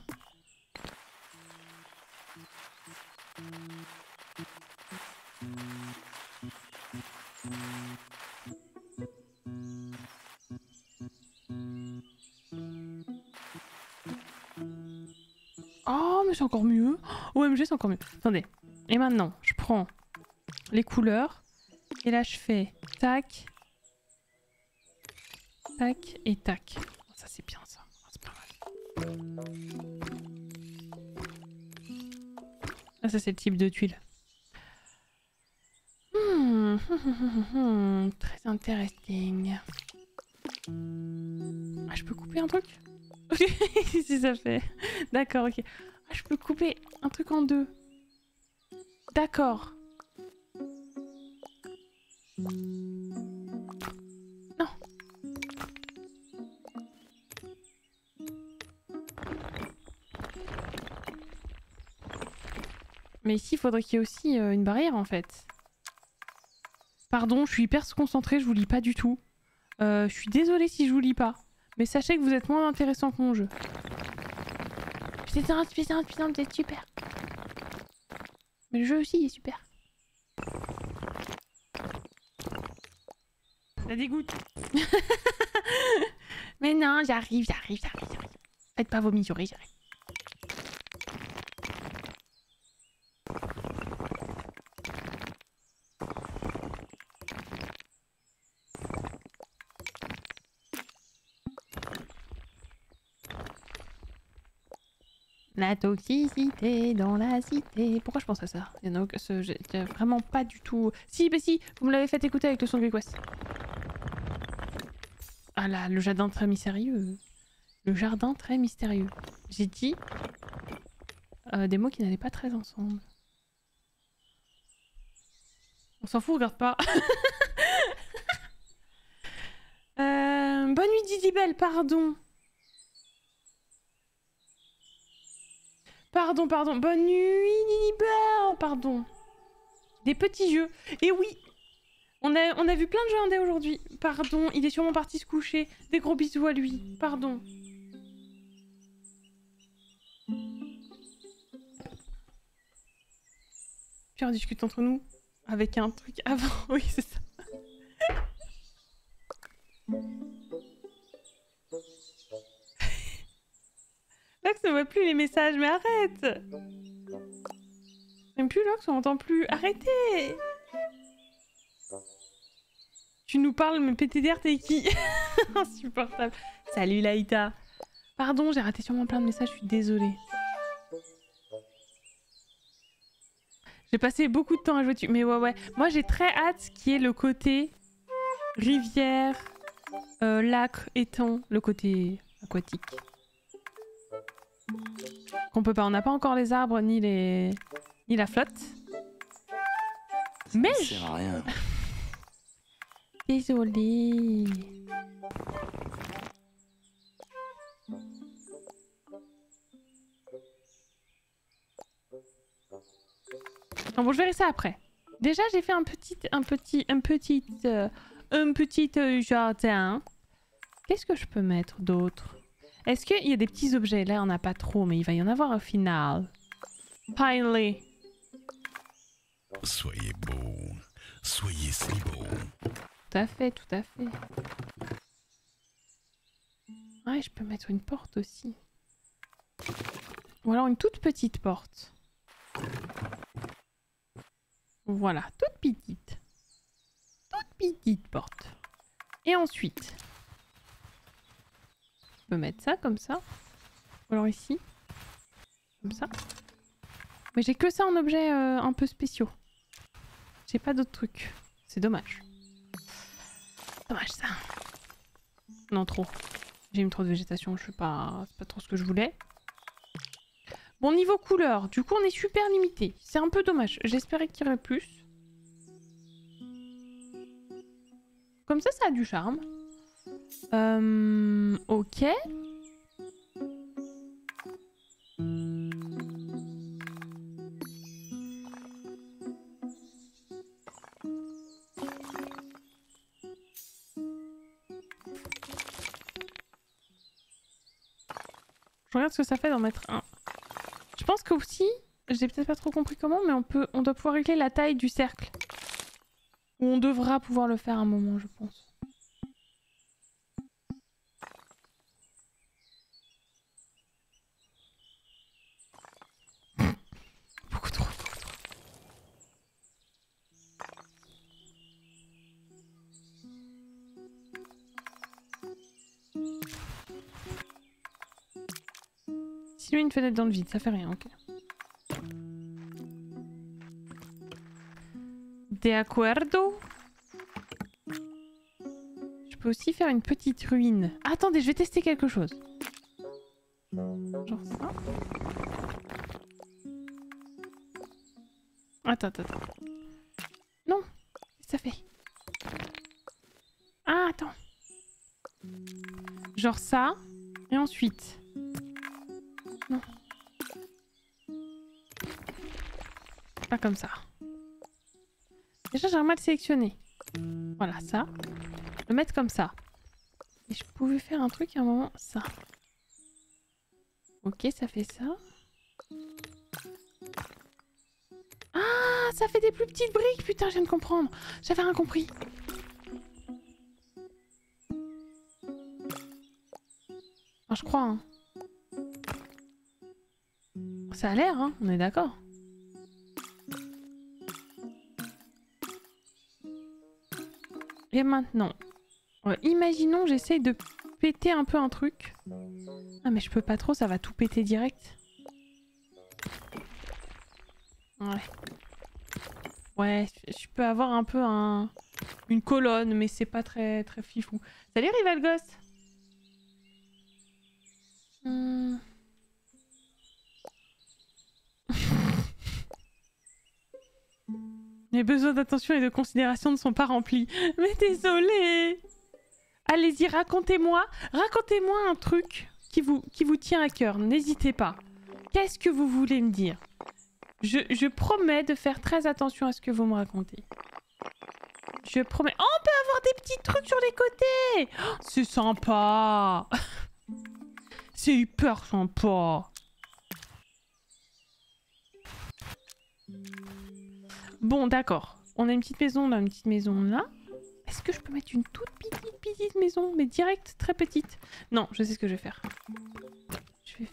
Oh, mais c'est encore mieux. OMG, c'est encore mieux. Attendez. Et maintenant, je prends les couleurs. Et là, je fais tac, tac et tac. Oh, ça, c'est bien, ça. Oh, c'est pas mal. Ah, ça, c'est le type de tuile. Très interesting. Ah, je peux couper un truc? Si ça fait. D'accord, ok. Ah, je peux couper un truc en deux. D'accord. Non. Mais ici, il faudrait qu'il y ait aussi une barrière en fait. Pardon, je suis hyper concentrée, je vous lis pas du tout. Je suis désolée si je vous lis pas. Mais sachez que vous êtes moins intéressant que mon jeu. Putain, vous êtes super. Mais le jeu aussi est super. Ça dégoûte. Mais non, j'arrive. Faites pas vomi, j'arrive. La toxicité dans la cité. Pourquoi je pense à ça? Il y en a vraiment pas du tout... Si, mais si, vous me l'avez fait écouter avec le son de Request. Ah là, le jardin très mystérieux. Le jardin très mystérieux. J'ai dit des mots qui n'allaient pas très ensemble. On s'en fout, regarde pas. Bonne nuit Didibelle, pardon. Pardon, bonne nuit, Nini, pardon. Des petits jeux. Et oui, on a vu plein de jeux indés aujourd'hui. Pardon, il est sûrement parti se coucher. Des gros bisous à lui, pardon. Puis on discute entre nous avec un truc avant. Oui, c'est ça. Lox ne voit plus les messages, mais arrête! Même plus Lox, on m'entend plus. Arrêtez! Tu nous parles, mais PTDR, t'es qui? Insupportable. Salut Laïta. Pardon, j'ai raté sûrement plein de messages, je suis désolée. J'ai passé beaucoup de temps à jouer dessus, mais ouais. Moi, j'ai très hâte qu'il y ait le côté rivière, lac, étang, le côté aquatique. Qu'on peut pas, on n'a pas encore les arbres ni les ni la flotte. Mais je... Désolée. Non, bon, je verrai ça après. Déjà, j'ai fait un petit jardin. Qu'est-ce que je peux mettre d'autre? Est-ce qu'il y a des petits objets? Là, on n'a pas trop, mais il va y en avoir au final. Finally. Soyez beau. Soyez si beau. Tout à fait, tout à fait. Ouais, je peux mettre une porte aussi. Ou alors une toute petite porte. Voilà, toute petite. Toute petite porte. Et ensuite... Je peux mettre ça comme ça, ou alors ici, comme ça. Mais j'ai que ça en objet un peu spéciaux. J'ai pas d'autres trucs. C'est dommage. Dommage ça. Non, trop. J'ai mis trop de végétation, je sais pas... C'est pas trop ce que je voulais. Bon, niveau couleur, du coup on est super limité. C'est un peu dommage. J'espérais qu'il y aurait plus. Comme ça, ça a du charme. Ok. Je regarde ce que ça fait d'en mettre un. Je pense que aussi, j'ai peut-être pas trop compris comment, mais on doit pouvoir régler la taille du cercle. Ou on devra pouvoir le faire à un moment, je pense. Beaucoup trop, beaucoup trop. Si lui, une fenêtre dans le vide, ça fait rien, ok. De acuerdo. Je peux aussi faire une petite ruine. Attendez, je vais tester quelque chose. Genre ça. Attends, attends, attends. Non, ça fait. Ah, attends. Genre ça. Et ensuite. Non. Pas comme ça. Déjà j'ai mal sélectionné. Voilà ça. Le mettre comme ça. Et je pouvais faire un truc à un moment ça. Ok ça fait ça. Ah ça fait des plus petites briques putain je viens de comprendre. J'avais rien compris. Enfin, je crois hein. Ça a l'air hein, on est d'accord. Et maintenant, imaginons j'essaye de péter un peu un truc. Ah mais je peux pas trop, ça va tout péter direct. Ouais. Ouais, je peux avoir un peu un... une colonne, mais c'est pas très fifou. Salut Rival Ghost. Les besoins d'attention et de considération ne sont pas remplis. Mais désolé. Allez-y, racontez-moi un truc qui vous tient à cœur. N'hésitez pas. Qu'est-ce que vous voulez me dire? Je promets de faire très attention à ce que vous me racontez. Je promets... Oh, on peut avoir des petits trucs sur les côtés. Oh, c'est sympa. C'est hyper sympa. Bon, d'accord. On a une petite maison là, une petite maison là. Est-ce que je peux mettre une toute petite maison, mais direct, très petite? Non, je sais ce que je vais faire. Je vais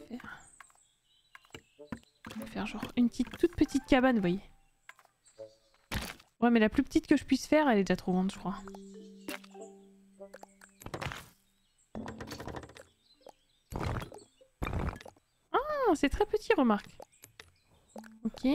faire genre une petite, toute petite cabane, vous voyez. Ouais, mais la plus petite que je puisse faire, elle est déjà trop grande, je crois. Ah, c'est très petit, remarque. Ok.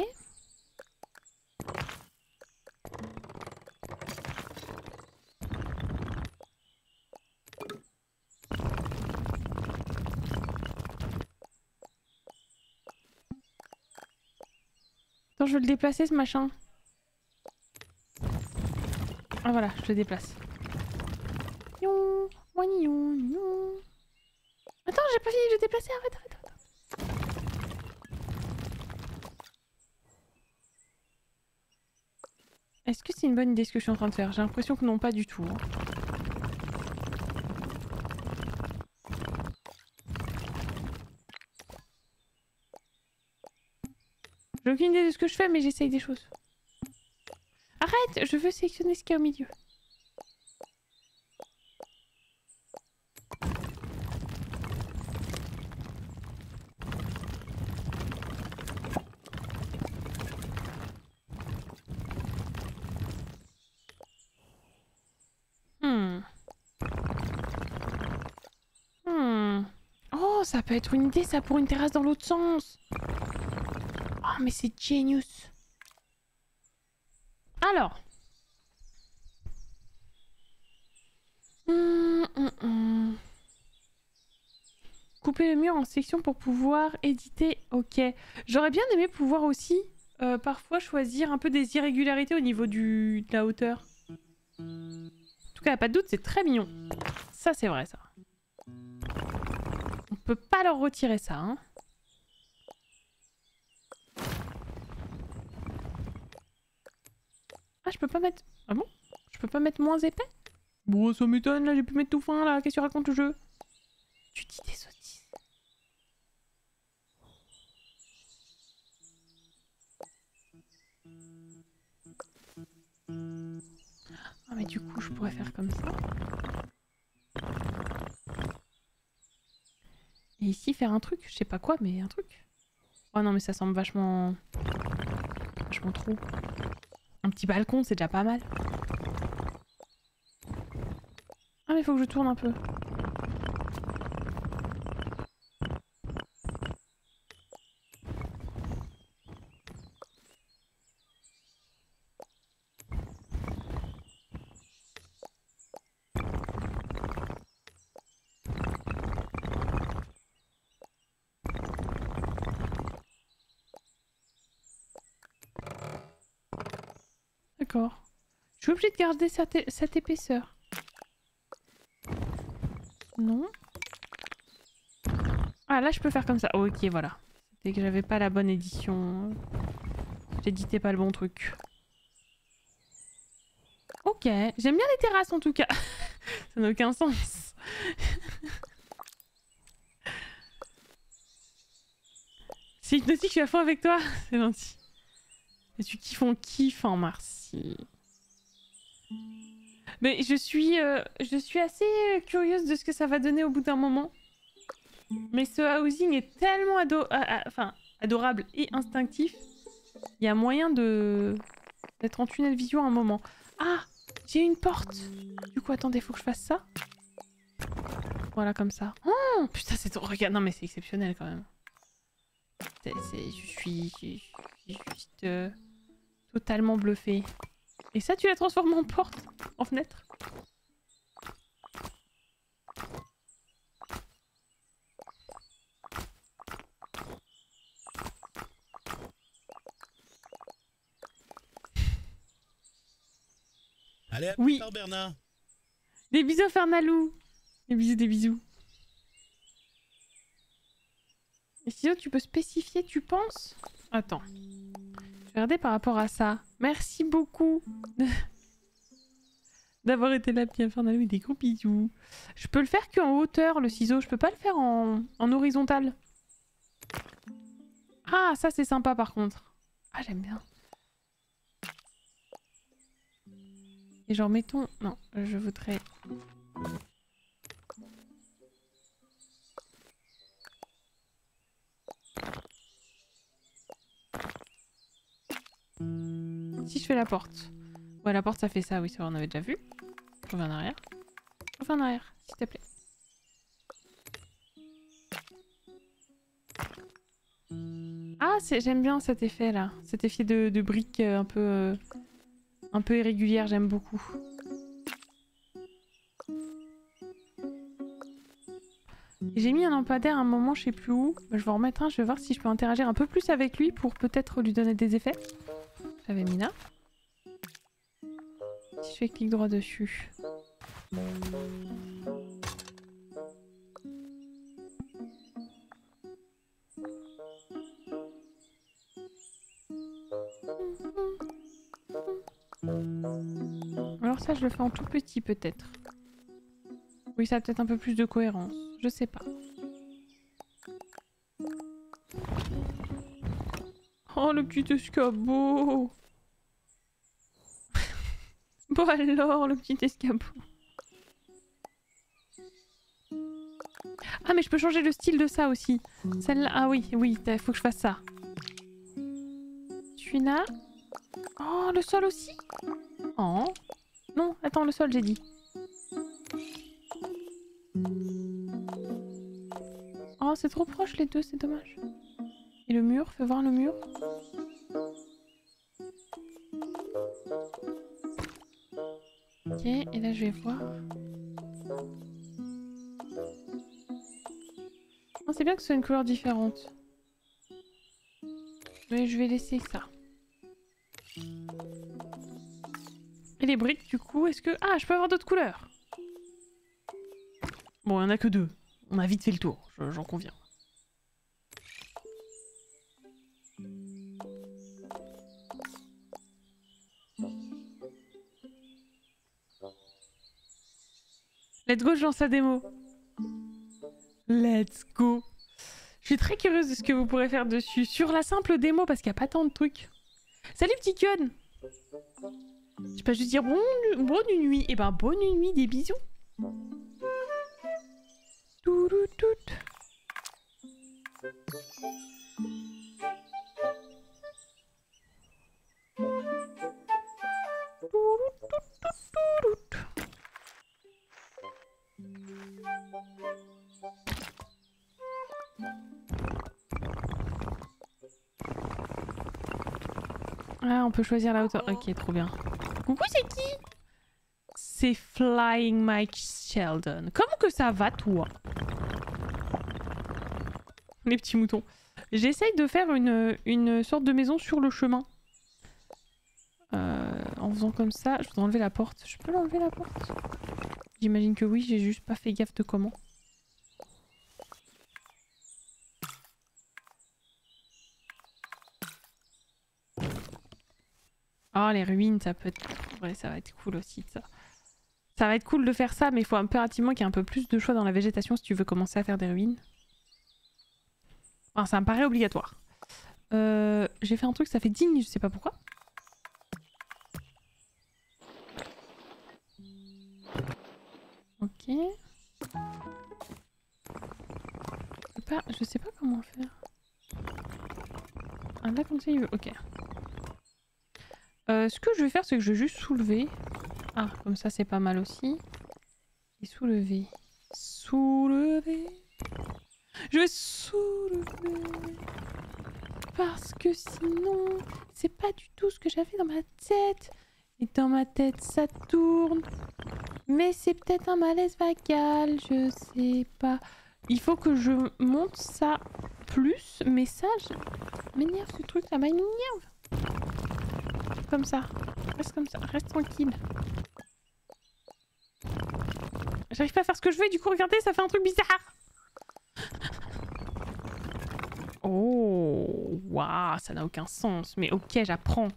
Attends, je veux le déplacer ce machin. Ah voilà, je le déplace. Attends, j'ai pas fini de le déplacer, arrête. Est-ce que c'est une bonne idée ce que je suis en train de faire? J'ai l'impression que non, pas du tout. J'ai aucune idée de ce que je fais, mais j'essaye des choses. Arrête, je veux sélectionner ce qu'il y a au milieu. Oh, ça peut être une idée, ça, pour une terrasse dans l'autre sens. Oh, mais c'est genius. Alors. Couper le mur en section pour pouvoir éditer. Ok. J'aurais bien aimé pouvoir aussi parfois choisir un peu des irrégularités au niveau de la hauteur. En tout cas, pas de doute, c'est très mignon. Ça, c'est vrai, ça. On peut pas leur retirer ça, hein. Ah, je peux pas mettre... Ah bon? Je peux pas mettre moins épais? Bon, ça m'étonne, là, j'ai pu mettre tout fin, là. Qu'est-ce que tu racontes, le jeu? Tu dis des sottises. Ah, mais du coup, je pourrais faire comme ça. Et ici, faire un truc. Je sais pas quoi, mais un truc. Oh non, mais ça semble vachement... Vachement trop. Un petit balcon, c'est déjà pas mal. Ah mais faut que je tourne un peu. D'accord. Je suis obligée de garder cette épaisseur. Non. Ah là je peux faire comme ça. Oh, ok voilà. C'était que j'avais pas la bonne édition. J'éditais pas le bon truc. Ok. J'aime bien les terrasses en tout cas. Ça n'a aucun sens. C'est hypnotique, je suis à fond avec toi. C'est gentil. Et tu kiffes, on kiffe en merci. Mais je suis assez curieuse de ce que ça va donner au bout d'un moment. Mais ce housing est tellement adorable et instinctif. Il y a moyen d'être en tunnel vision à un moment. Ah, j'ai une porte. Du coup, attendez, faut que je fasse ça. Voilà, comme ça. Oh, putain, c'est trop... Regarde, non mais c'est exceptionnel quand même. Je suis juste totalement bluffée. Et ça, tu l'as transformé en porte, en fenêtre. Allez, à plus tard, Bernard. Des bisous, Fernalou. Des bisous, des bisous. Et sinon, tu peux spécifier, tu penses? Attends. Regardez par rapport à ça. Merci beaucoup d'avoir été là, bien Fernalou, et des gros bisous. Je peux le faire qu'en hauteur, le ciseau. Je peux pas le faire en horizontal. Ah, ça c'est sympa par contre. Ah, j'aime bien. Et genre, mettons... Non, je voudrais... Si je fais la porte. Ouais, la porte ça fait ça, oui, ça on avait déjà vu. Je reviens en arrière. Je reviens en arrière, s'il te plaît. Ah, j'aime bien cet effet là. Cet effet de briques un peu irrégulière, j'aime beaucoup. J'ai mis un lampadaire à un moment, je sais plus où. Je vais en remettre un, je vais voir si je peux interagir un peu plus avec lui pour peut-être lui donner des effets. J'avais mis là. Si je fais clic droit dessus. Alors ça, je le fais en tout petit peut-être. Oui, ça a peut-être un peu plus de cohérence. Je sais pas. Oh, le petit escabeau. Bon alors, le petit escabeau. Ah, mais je peux changer le style de ça aussi. Celle-là, ah oui, oui, faut que je fasse ça. Celui-là. Oh, le sol aussi. Oh. Non, attends, le sol, j'ai dit. Oh, c'est trop proche les deux, c'est dommage. Et le mur, fais voir le mur. Ok, et là je vais voir. Oh, c'est bien que ce soit une couleur différente. Mais je vais laisser ça. Et les briques du coup, est-ce que... Ah, je peux avoir d'autres couleurs. Bon, il n'y en a que deux. On a vite fait le tour, j'en conviens. Let's go, je lance la démo. Let's go. Je suis très curieuse de ce que vous pourrez faire dessus. Sur la simple démo, parce qu'il n'y a pas tant de trucs. Salut, petit Kion. Je sais pas, je vais dire bonne nuit. Eh ben, bonne nuit, des bisous. Ah, on peut choisir la hauteur. Ok, trop bien. Coucou, c'est qui? C'est Flying Mike Sheldon. Comment que ça va, toi? Les petits moutons. J'essaye de faire une sorte de maison sur le chemin. En faisant comme ça, je voudrais enlever la porte. Je peux l'enlever, la porte? J'imagine que oui, j'ai juste pas fait gaffe de comment. Oh, les ruines, ça peut être... Ouais, ça va être cool aussi, ça. Ça va être cool de faire ça, mais il faut impérativement qu'il y ait un peu plus de choix dans la végétation si tu veux commencer à faire des ruines. Enfin, ça me paraît obligatoire. J'ai fait un truc, ça fait digne, je sais pas pourquoi. Ok. Je sais pas comment faire. Ah là, comme ça, il veut... Ok. Ce que je vais faire, c'est que je vais juste soulever. Ah, comme ça, c'est pas mal aussi. Et soulever. Soulever. Je vais soulever. Parce que sinon, c'est pas du tout ce que j'avais dans ma tête. Et dans ma tête, ça tourne. Mais c'est peut-être un malaise vagal, je sais pas. Il faut que je monte ça plus. Mais ça, je... m'énerve ce truc, ça m'énerve. Comme ça, reste tranquille. J'arrive pas à faire ce que je veux et du coup regardez, ça fait un truc bizarre. Oh, waouh, ça n'a aucun sens, mais ok, j'apprends.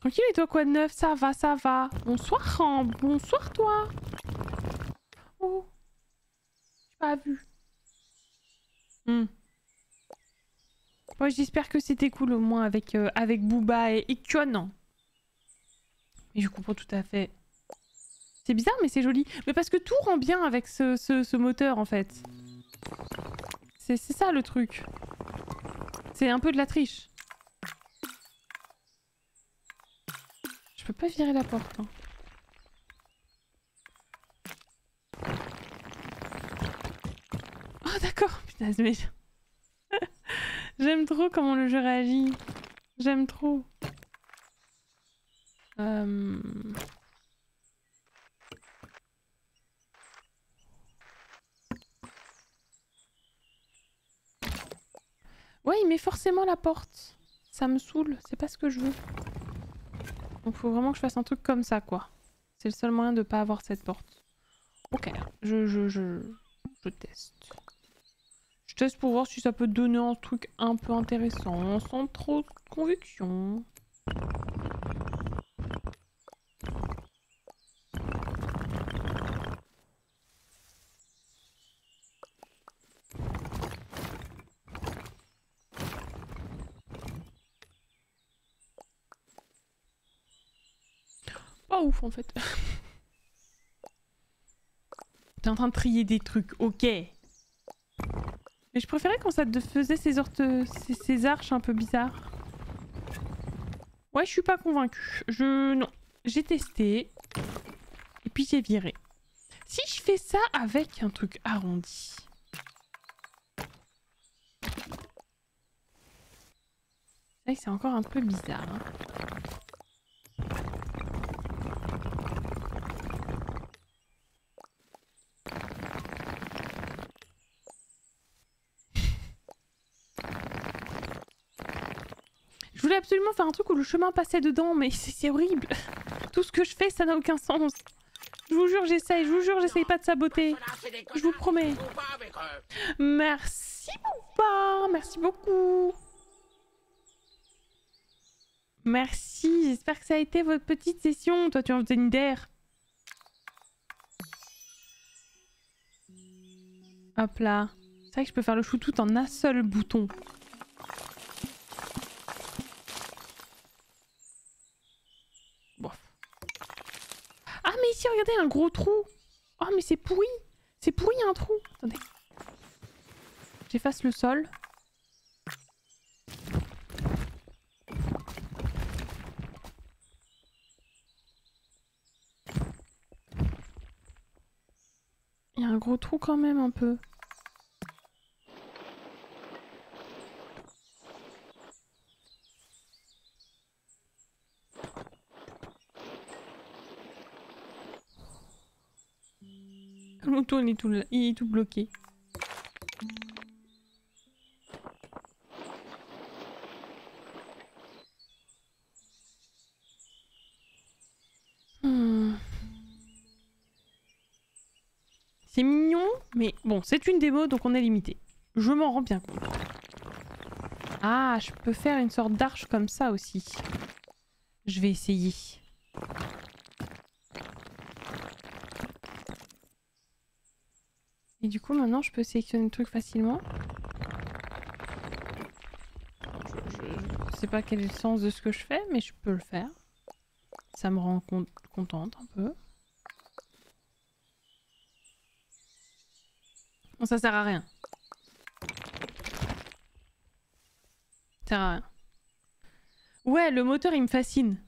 Tranquille, et toi, quoi de neuf? Ça va, ça va. Bonsoir, Ram. Bonsoir, toi. Oh. J'ai pas vu. Ouais, j'espère que c'était cool, au moins, avec, avec Booba et Kion. Et je comprends tout à fait. C'est bizarre, mais c'est joli. Mais parce que tout rend bien avec ce moteur, en fait. C'est ça, le truc. C'est un peu de la triche. Je peux pas virer la porte. Hein. Oh d'accord, putain, mais... J'aime trop comment le jeu réagit. J'aime trop. Ouais, il met forcément la porte. Ça me saoule, c'est pas ce que je veux. Donc faut vraiment que je fasse un truc comme ça, quoi. C'est le seul moyen de pas avoir cette porte. Ok, je teste. Je teste pour voir si ça peut donner un truc un peu intéressant, sans trop de conviction. Pas ouf en fait. T'es en train de trier des trucs, ok. Mais je préférais quand ça te faisait ces arches un peu bizarres. Ouais, je suis pas convaincue. Non, j'ai testé. Et puis j'ai viré. Si je fais ça avec un truc arrondi, C'est vrai que c'est encore un peu bizarre. Hein. Je voulais absolument faire un truc où le chemin passait dedans, mais c'est horrible. Tout ce que je fais, ça n'a aucun sens. Je vous jure, j'essaye. Je vous jure, j'essaye pas de saboter. Je vous promets. Merci, Poupa. Merci beaucoup. Merci. J'espère que ça a été votre petite session. Toi, tu en faisais une d'air. Hop là. C'est vrai que je peux faire le chou tout en un seul bouton. Ici, regardez, un gros trou. Oh, mais c'est pourri. C'est pourri, un trou. Attendez. J'efface le sol. Il y a un gros trou quand même, un peu. Il est tout bloqué. C'est mignon, mais bon, c'est une démo, donc on est limité. Je m'en rends bien compte. Ah, je peux faire une sorte d'arche comme ça aussi. Je vais essayer. Et du coup, maintenant, je peux sélectionner le truc facilement. Je sais pas quel est le sens de ce que je fais, mais je peux le faire. Ça me rend contente un peu. Bon, ça sert à rien. Ça sert à rien. Ouais, le moteur, il me fascine.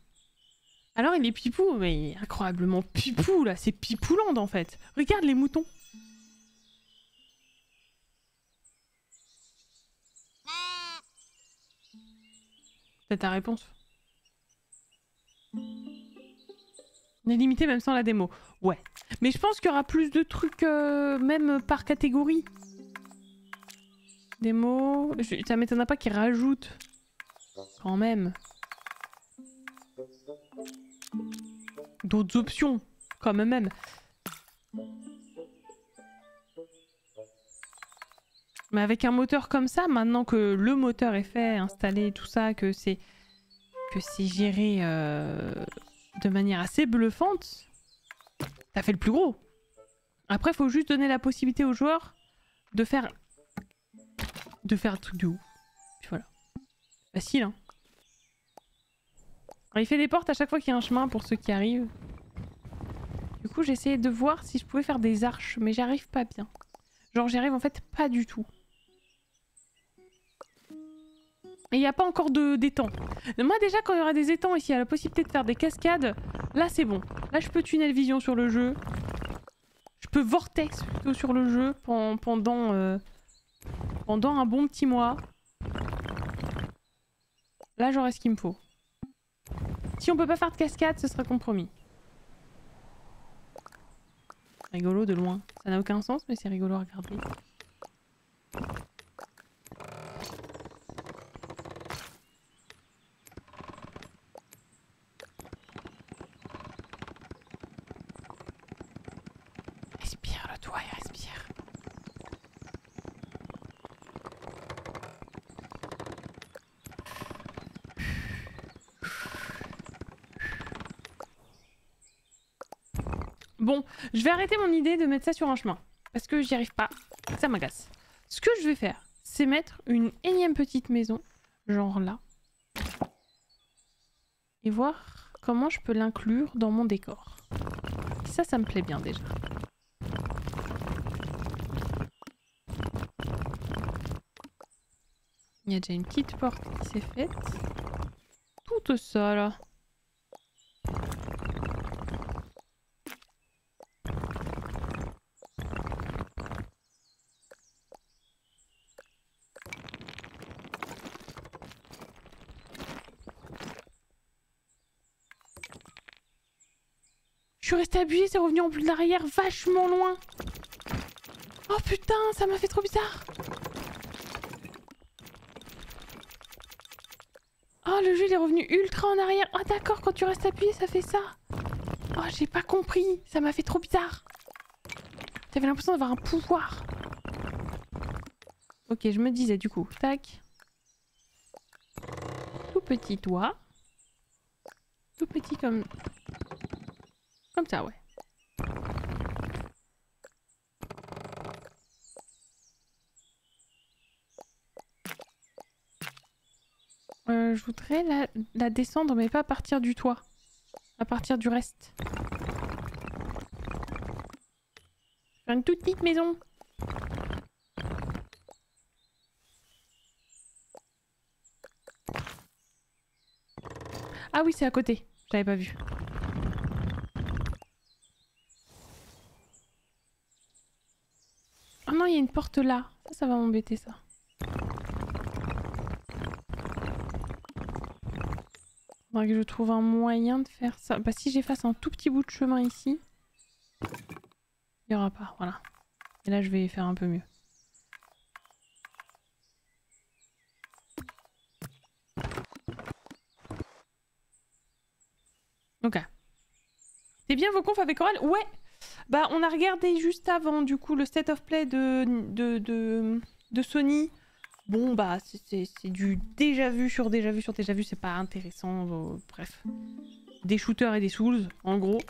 Alors, il est pipou, mais il est incroyablement pipou, là. C'est pipouland, en fait. Regarde les moutons. C'est ta réponse. On est limité même sans la démo. Ouais. Mais je pense qu'il y aura plus de trucs même par catégorie. Démo... Ça m'étonne pas qu'ils rajoutent. Quand même. D'autres options. Quand même. Mais avec un moteur comme ça, maintenant que le moteur est fait, installé, tout ça, que c'est géré de manière assez bluffante, ça fait le plus gros. Après, il faut juste donner la possibilité aux joueurs de faire un truc de ouf. Puis voilà. Facile, hein. Alors, il fait des portes à chaque fois qu'il y a un chemin pour ceux qui arrivent. Du coup, j'ai essayé de voir si je pouvais faire des arches, mais j'arrive pas bien. Genre, j'y arrive en fait pas du tout. Et il n'y a pas encore d'étang. Moi déjà, quand il y aura des étangs et s'il y a la possibilité de faire des cascades, là c'est bon. Là je peux tunnel vision sur le jeu. Je peux vortex plutôt sur le jeu pendant un bon petit mois. Là j'aurai ce qu'il me faut. Si on peut pas faire de cascade, ce sera compromis. Rigolo de loin. Ça n'a aucun sens, mais c'est rigolo à regarder. Respire le toit, il respire. Bon, je vais arrêter mon idée de mettre ça sur un chemin. Parce que j'y arrive pas. Ça m'agace. Ce que je vais faire, c'est mettre une énième petite maison, genre là. Et voir comment je peux l'inclure dans mon décor. Ça, ça me plaît bien déjà. Il y a déjà une petite porte qui s'est faite. Tout ça là. Je suis resté abusé, c'est revenu en plus de l'arrière, vachement loin. Oh putain, ça m'a fait trop bizarre. Oh, le jeu il est revenu ultra en arrière. Ah, oh, d'accord, quand tu restes appuyé, ça fait ça. Oh, j'ai pas compris, ça m'a fait trop bizarre. T'avais l'impression d'avoir un pouvoir. Ok, je me disais du coup, tac. Tout petit doigt. Tout petit comme... Comme ça, ouais. Je voudrais la descendre, mais pas à partir du toit. À partir du reste. Faire une toute petite maison. Ah oui, c'est à côté. J'avais pas vu. Oh non, il y a une porte là. Ça va m'embêter, ça. Faudrait que je trouve un moyen de faire ça. Bah si j'efface un tout petit bout de chemin ici, il n'y aura pas, voilà. Et là je vais faire un peu mieux. Ok. C'est bien vos confs avec Coral? Ouais. Bah on a regardé juste avant du coup le state of play de Sony. Bon bah c'est du déjà vu sur déjà vu sur déjà vu, c'est pas intéressant, bref. Des shooters et des souls, en gros.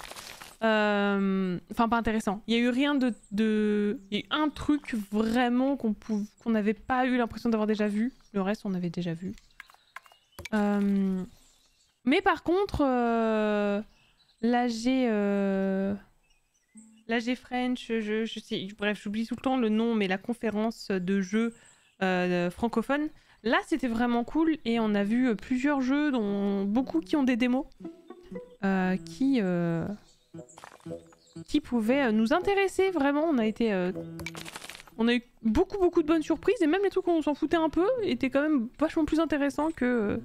Enfin pas intéressant. Il y a eu rien de... Il y a eu un truc vraiment qu'on n'avait pas eu l'impression d'avoir déjà vu. Le reste on avait déjà vu. Mais par contre, là j'ai... Là j'ai French, je sais... Bref, j'oublie tout le temps le nom, mais la conférence de jeu... francophone. Là, c'était vraiment cool et on a vu plusieurs jeux, dont beaucoup qui ont des démos, qui pouvaient nous intéresser vraiment. On a été, on a eu beaucoup de bonnes surprises et même les trucs où on s'en foutait un peu étaient quand même vachement plus intéressants que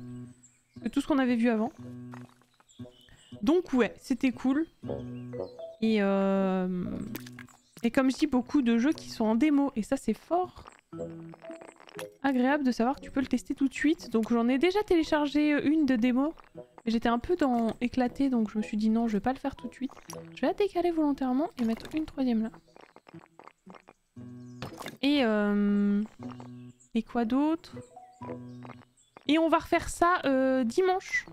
tout ce qu'on avait vu avant. Donc ouais, c'était cool. Et comme je dis, beaucoup de jeux qui sont en démo et ça c'est fort agréable de savoir que tu peux le tester tout de suite. Donc j'en ai déjà téléchargé une de démo, mais j'étais un peu dans éclaté, donc je me suis dit non, je vais pas le faire tout de suite. Je vais la décaler volontairement et mettre une troisième là. Et quoi d'autre? Et on va refaire ça dimanche.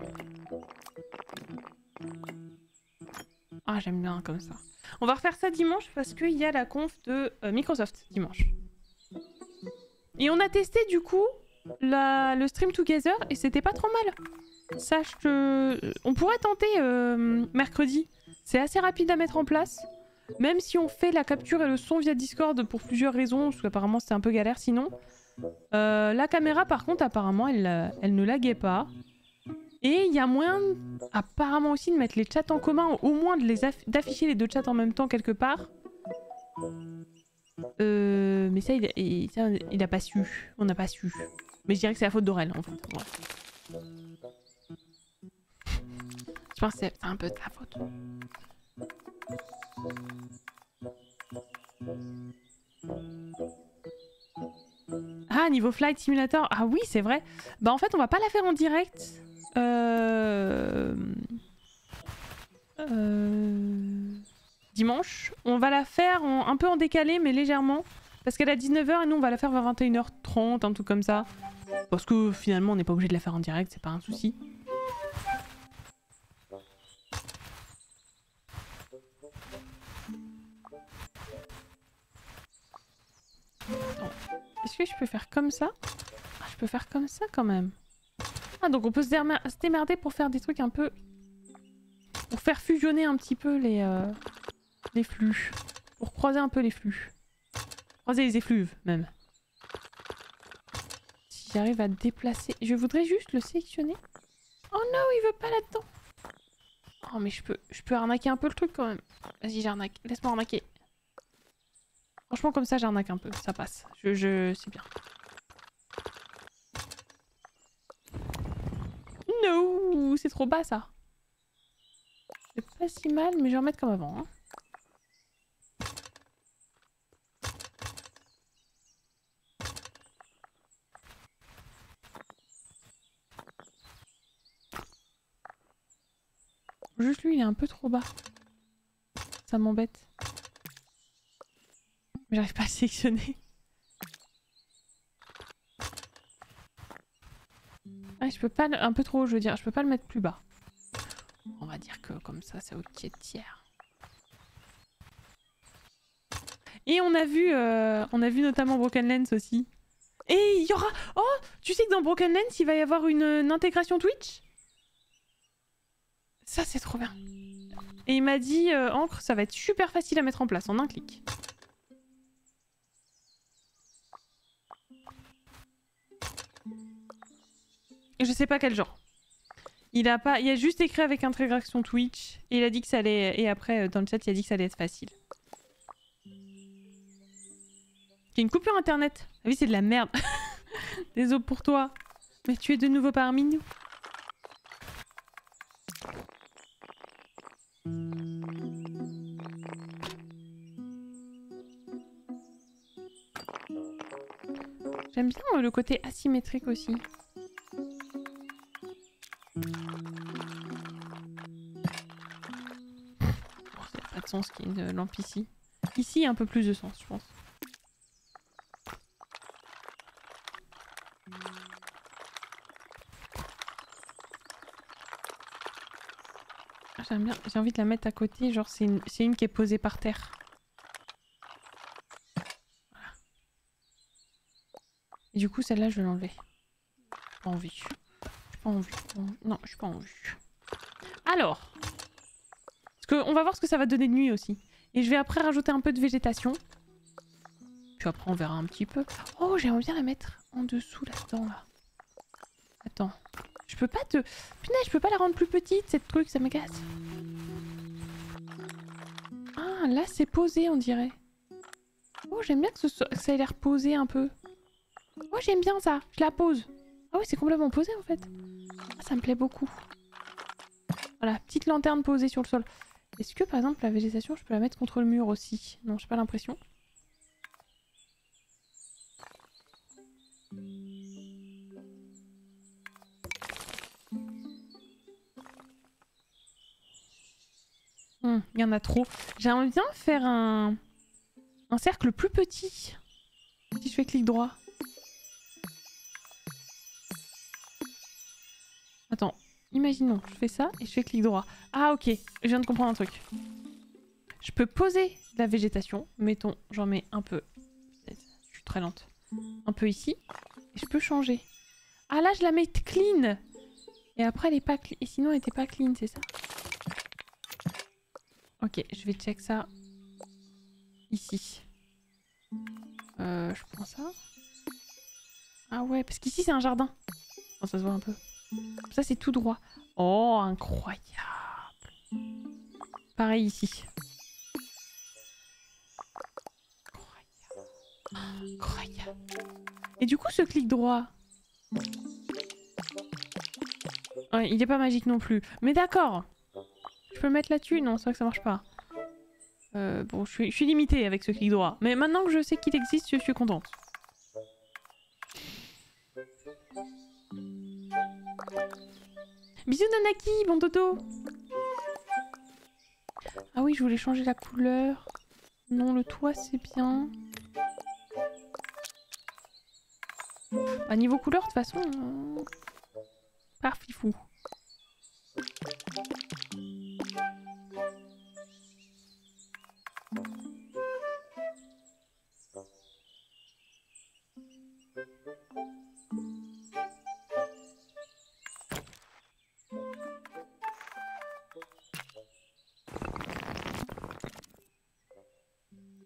Ah j'aime bien comme ça. On va refaire ça dimanche parce qu'il y a la conf de Microsoft dimanche. Et on a testé du coup le stream together et c'était pas trop mal. Sache que on pourrait tenter mercredi. C'est assez rapide à mettre en place. Même si on fait la capture et le son via Discord pour plusieurs raisons, parce qu'apparemment c'était un peu galère sinon. La caméra par contre apparemment elle ne laguait pas. Et il y a moyen apparemment aussi de mettre les chats en commun, au moins d'afficher les deux chats en même temps quelque part. Mais ça il a pas su, on n'a pas su. Mais je dirais que c'est la faute d'Aurel en fait. Ouais. Je pense que c'est un peu de la faute. Ah niveau Flight Simulator, ah oui c'est vrai. Bah en fait on va pas la faire en direct. Dimanche, on va la faire un peu en décalé mais légèrement parce qu'elle est à 19h et nous on va la faire vers 21h30, un truc comme ça parce que finalement on n'est pas obligé de la faire en direct, c'est pas un souci. Est-ce que je peux faire comme ça? Ah, je peux faire comme ça quand même. Ah donc on peut se démerder pour faire des trucs un peu... Pour faire fusionner un petit peu les flux. Pour croiser un peu les flux. Croiser les effluves, même. Si j'arrive à déplacer... Je voudrais juste le sélectionner. Oh non, il veut pas là-dedans. Oh mais je peux arnaquer un peu le truc quand même. Vas-y, j'arnaque. Laisse-moi arnaquer. Franchement, comme ça, j'arnaque un peu. Ça passe. C'est bien. Non, c'est trop bas, ça. C'est pas si mal, mais je vais remettre comme avant. Hein. Juste lui, il est un peu trop bas. Ça m'embête. J'arrive pas à sélectionner. Ah, je peux pas le... un peu trop haut, je veux dire. Je peux pas le mettre plus bas. On va dire que comme ça, c'est au pied tiers. Et on a vu notamment Broken Lens aussi. Et il y aura... Oh, tu sais que dans Broken Lens, il va y avoir une intégration Twitch ? Ça, c'est trop bien. Et il m'a dit, Ancre, ça va être super facile à mettre en place en un clic. Et je sais pas quel genre. Il a pas, il a juste écrit avec intégration Twitch et il a dit que ça allait. Et après, dans le chat, il a dit que ça allait être facile. J'ai une coupure internet. Ah oui, c'est de la merde. Désolé pour toi. Mais tu es de nouveau parmi nous. J'aime bien le côté asymétrique aussi. Ça n'a pas de sens qu'il y ait une lampe ici. Ici, il y a un peu plus de sens, je pense. J'aime bien, j'ai envie de la mettre à côté, genre c'est une qui est posée par terre. Voilà. Et du coup celle-là je vais l'enlever. Pas envie. Pas envie. Non, je suis pas envie. Alors, parce qu'on va voir ce que ça va donner de nuit aussi. Et je vais après rajouter un peu de végétation. Puis après on verra un petit peu. Oh, j'aimerais bien la mettre en dessous là-dedans là. Attends. Je peux pas te... Punaise, je peux pas la rendre plus petite, cette truc, ça me casse. Ah, là, c'est posé, on dirait. Oh, j'aime bien que, que ça ait l'air posé un peu. Oh, j'aime bien ça, je la pose. Ah oui, c'est complètement posé, en fait. Ah, ça me plaît beaucoup. Voilà, petite lanterne posée sur le sol. Est-ce que, par exemple, la végétation, je peux la mettre contre le mur aussi? Non, j'ai pas l'impression. Il y en a trop. J'aimerais bien faire un cercle plus petit. Si je fais clic droit. Attends, imaginons, je fais ça et je fais clic droit. Ah ok, je viens de comprendre un truc. Je peux poser de la végétation. Mettons, j'en mets un peu. Je suis très lente. Un peu ici. Et je peux changer. Ah là, je la mets clean. Et après, elle est pas clean. Et sinon, elle était pas clean, c'est ça ? Ok, je vais check ça ici. Je prends ça. Ah ouais, parce qu'ici c'est un jardin. Oh, ça se voit un peu. Ça c'est tout droit. Oh, incroyable. Pareil ici. Incroyable. Incroyable. Et du coup ce clic droit... Ouais, il n'est pas magique non plus. Mais d'accord. Je peux le mettre là-dessus? Non, c'est vrai que ça marche pas. Bon, je suis limitée avec ce clic droit. Mais maintenant que je sais qu'il existe, je suis contente. Bisous Nanaki, bon dodo. Ah oui, je voulais changer la couleur. Non, le toit c'est bien. Bah, niveau couleur, de toute façon... Par fifou.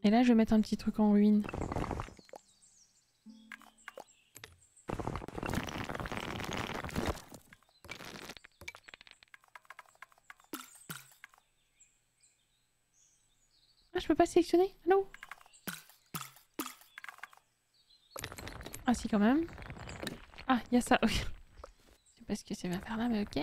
Et là je vais mettre un petit truc en ruine. Je peux pas sélectionner? Allô? Ah si, quand même. Ah, il y a ça, ok. Je sais pas ce que c'est bien par là, mais ok.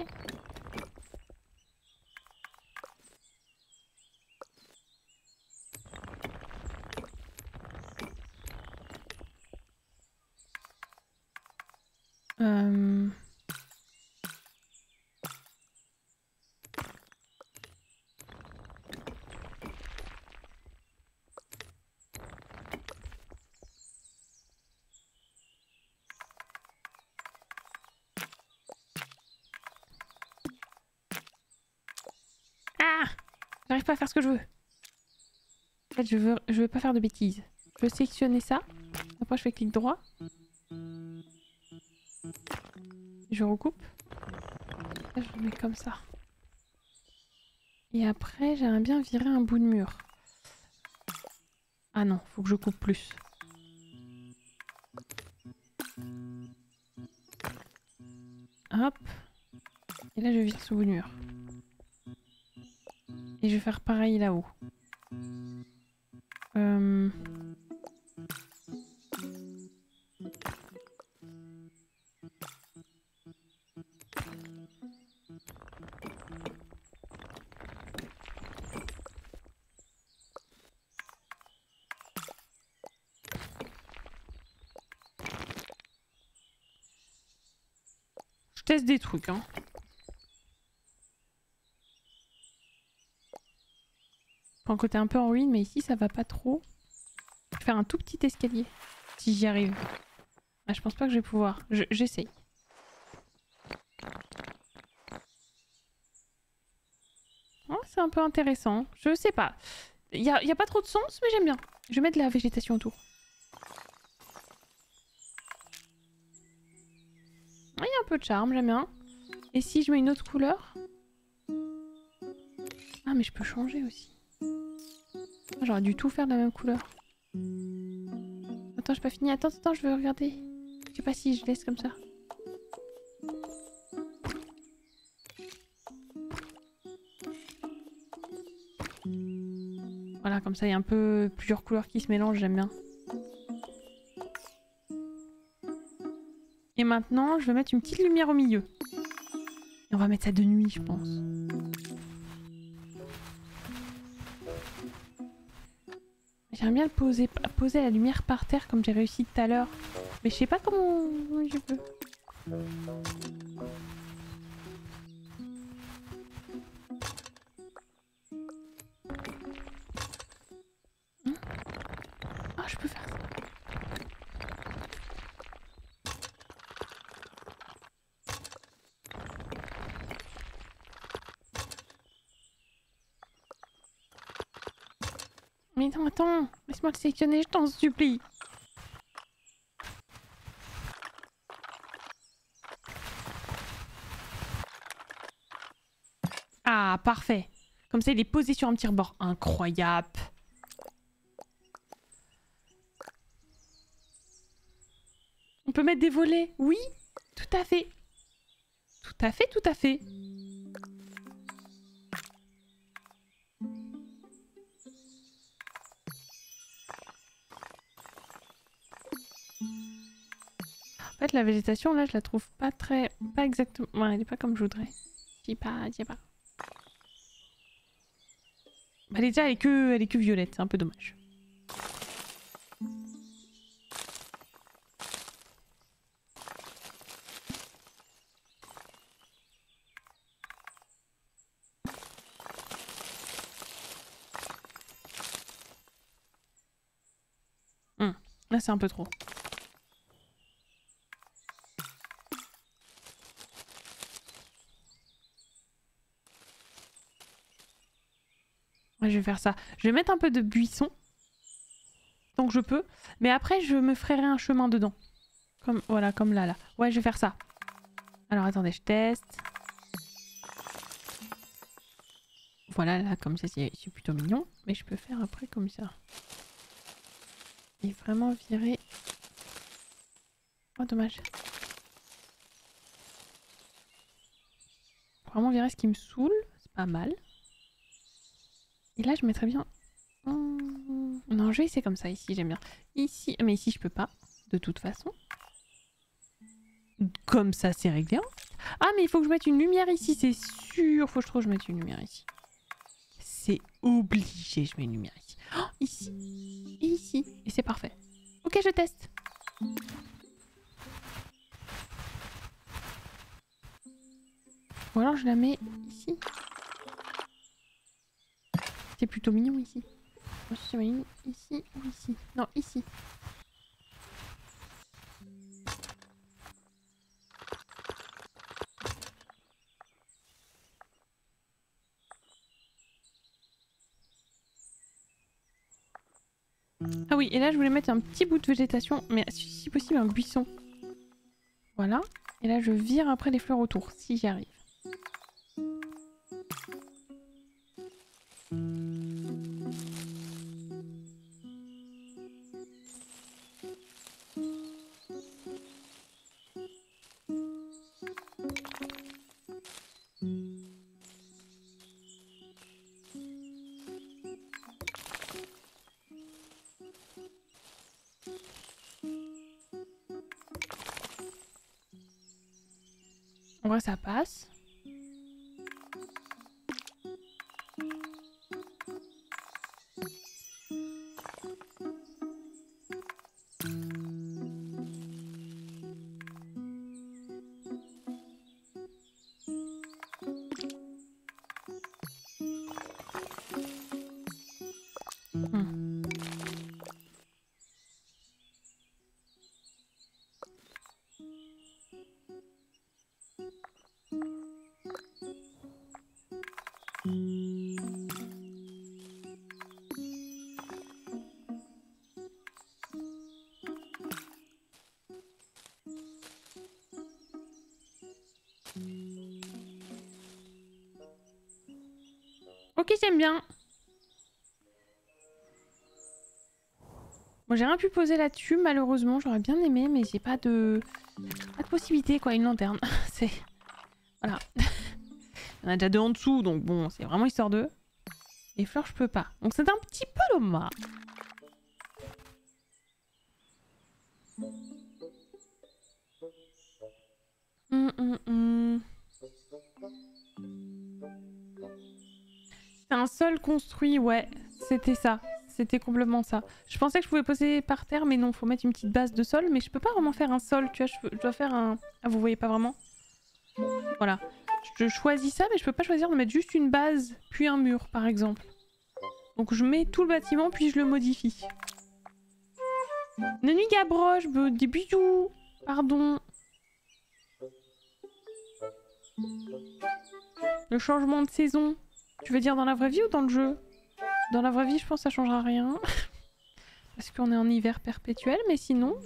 J'arrive pas à faire ce que je veux. En fait, je veux pas faire de bêtises. Je veux sélectionner ça. Après, je fais clic droit. Je recoupe. Là, je le mets comme ça. Et après, j'aimerais bien virer un bout de mur. Ah non, faut que je coupe plus. Hop. Et là, je vire ce bout de mur. Et je vais faire pareil là-haut. Je teste des trucs, hein. Un côté un peu en ruine, mais ici ça va pas trop. Je vais faire un tout petit escalier si j'y arrive. Ah, je pense pas que je vais pouvoir. J'essaye. Oh, c'est un peu intéressant. Je sais pas. Y a pas trop de sens, mais j'aime bien. Je vais mettre de la végétation autour. Il y a un peu de charme, j'aime bien. Et si je mets une autre couleur? Ah, mais je peux changer aussi. J'aurais dû tout faire de la même couleur. Attends, j'ai pas fini. Attends, je veux regarder. Je sais pas si je laisse comme ça. Voilà, comme ça, il y a un peu plusieurs couleurs qui se mélangent, j'aime bien. Et maintenant, je vais mettre une petite lumière au milieu. Et on va mettre ça de nuit, je pense. J'aime bien poser la lumière par terre comme j'ai réussi tout à l'heure. Mais je sais pas comment je peux. Ah, je peux faire ça. Mais non, attends, laisse-moi le sélectionner, je t'en supplie. Ah, parfait. Comme ça, il est posé sur un petit rebord. Incroyable. On peut mettre des volets, oui, tout à fait. Tout à fait, tout à fait. En fait, la végétation, là, je la trouve pas très... Pas exactement... Ouais, elle est pas comme je voudrais. Je sais pas. Bah, déjà, elle est que violette. C'est un peu dommage. Là, c'est un peu trop. Je vais faire ça. Je vais mettre un peu de buisson. Donc je peux. Mais après, je me ferai un chemin dedans. Comme, voilà, comme là. Ouais, je vais faire ça. Alors attendez, je teste. Voilà, là, comme ça, c'est plutôt mignon. Mais je peux faire après comme ça. Et vraiment virer... Oh, dommage. Vraiment virer ce qui me saoule. C'est pas mal. Et là, je mettrais bien... Non, je vais essayer comme ça. Ici, j'aime bien. Ici, mais ici, je peux pas. De toute façon. Comme ça, c'est réglé. Ah, mais il faut que je mette une lumière ici, c'est sûr. Faut que je trouve que je mette une lumière ici. C'est obligé, je mets une lumière ici. Oh, ici. Et ici. Et c'est parfait. Ok, je teste. Ou alors je la mets ici. C'est plutôt mignon ici. Ici ou ici. Non, ici. Ah oui, et là je voulais mettre un petit bout de végétation, mais si possible un buisson. Voilà. Et là je vire après les fleurs autour, si j'y arrive. En vrai, ça passe. Ok, j'aime bien. Bon, j'ai rien pu poser là-dessus, malheureusement. J'aurais bien aimé, mais j'ai pas de possibilité, quoi. Une lanterne. C'est... Voilà. Il y en a déjà deux en dessous, donc bon, c'est vraiment histoire d'eux. Les fleurs, je peux pas. Donc c'est un petit peu dommage. Construit, ouais, c'était ça, c'était complètement ça. Je pensais que je pouvais poser par terre, mais non, faut mettre une petite base de sol, mais je peux pas vraiment faire un sol, tu vois, je dois faire un... Ah, vous voyez pas vraiment? Voilà, je choisis ça, mais je peux pas choisir de mettre juste une base, puis un mur, par exemple. Donc je mets tout le bâtiment, puis je le modifie. Nenui Gabroche, des bisous, pardon. Le changement de saison. Tu veux dire dans la vraie vie ou dans le jeu? Dans la vraie vie, je pense que ça changera rien. Parce qu'on est en hiver perpétuel, mais sinon...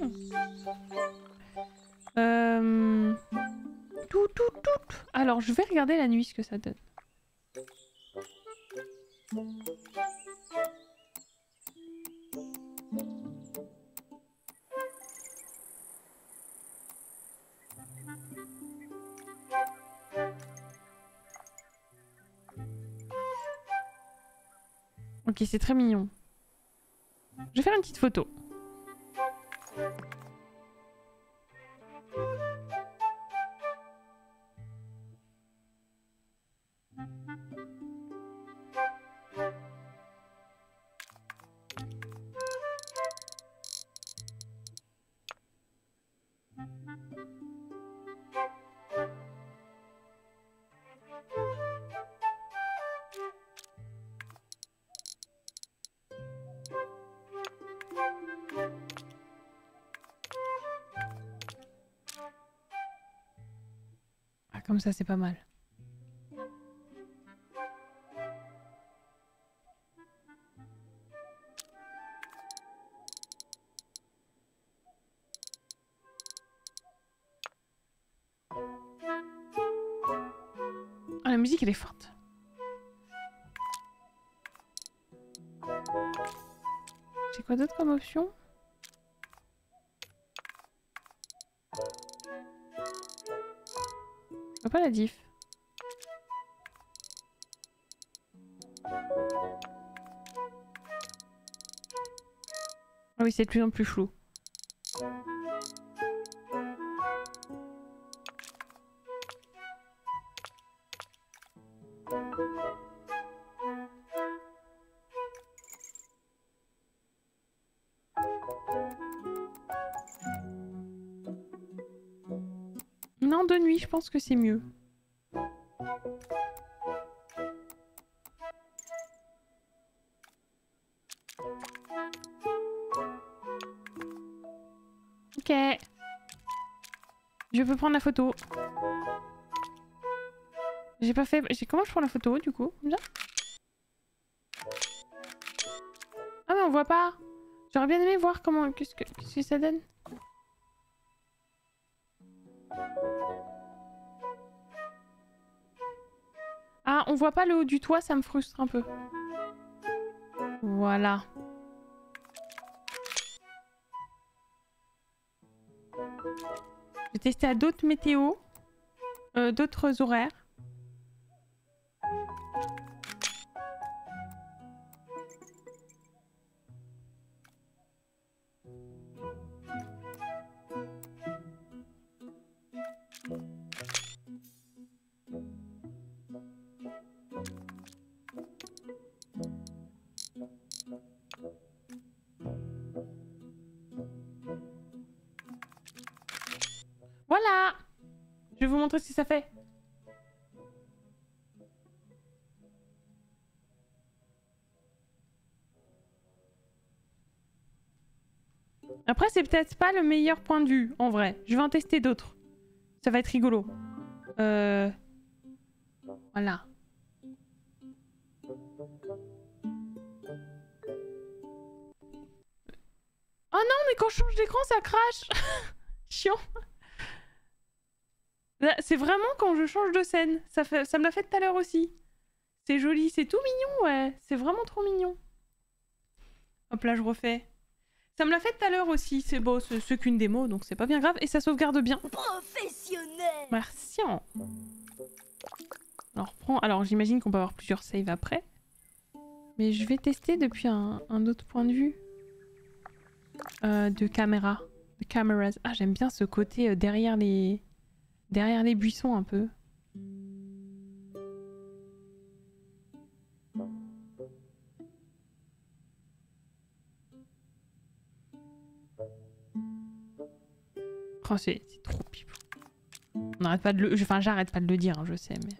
Tout. Alors, je vais regarder la nuit ce que ça donne. Ok, c'est très mignon. Je vais faire une petite photo. Comme ça, c'est pas mal. Ah, la musique, elle est forte. J'ai quoi d'autre comme option ? Pas la diff. Ah oui, c'est de plus en plus flou. Non, de nuit, je pense que c'est mieux. Ok. Je peux prendre la photo. J'ai pas fait... Comment je prends la photo du coup? Comme ça? Ah mais on voit pas. J'aurais bien aimé voir comment... Qu'est-ce que ça donne? Ah, on voit pas le haut du toit, ça me frustre un peu. Voilà. J'ai testé à d'autres météos, d'autres horaires. Voilà! Je vais vous montrer ce que ça fait. Après, c'est peut-être pas le meilleur point de vue, en vrai. Je vais en tester d'autres. Ça va être rigolo. Voilà. Oh non, mais quand je change d'écran, ça crache. Chiant. C'est vraiment quand je change de scène. Ça me l'a fait tout à l'heure aussi. C'est joli, c'est tout mignon, ouais. C'est vraiment trop mignon. Hop là, je refais. Ça me l'a fait tout à l'heure aussi. C'est beau, c'est qu'une démo, donc c'est pas bien grave. Et ça sauvegarde bien. Professionnel. Merci. On reprend. Alors j'imagine qu'on peut avoir plusieurs saves après. Mais je vais tester depuis un autre point de vue. De caméra. De cameras. Ah, j'aime bien ce côté derrière les... Derrière les buissons un peu. Oh, c'est trop pipou. On n'arrête pas de le... Enfin, j'arrête pas de le dire, hein, je sais, mais...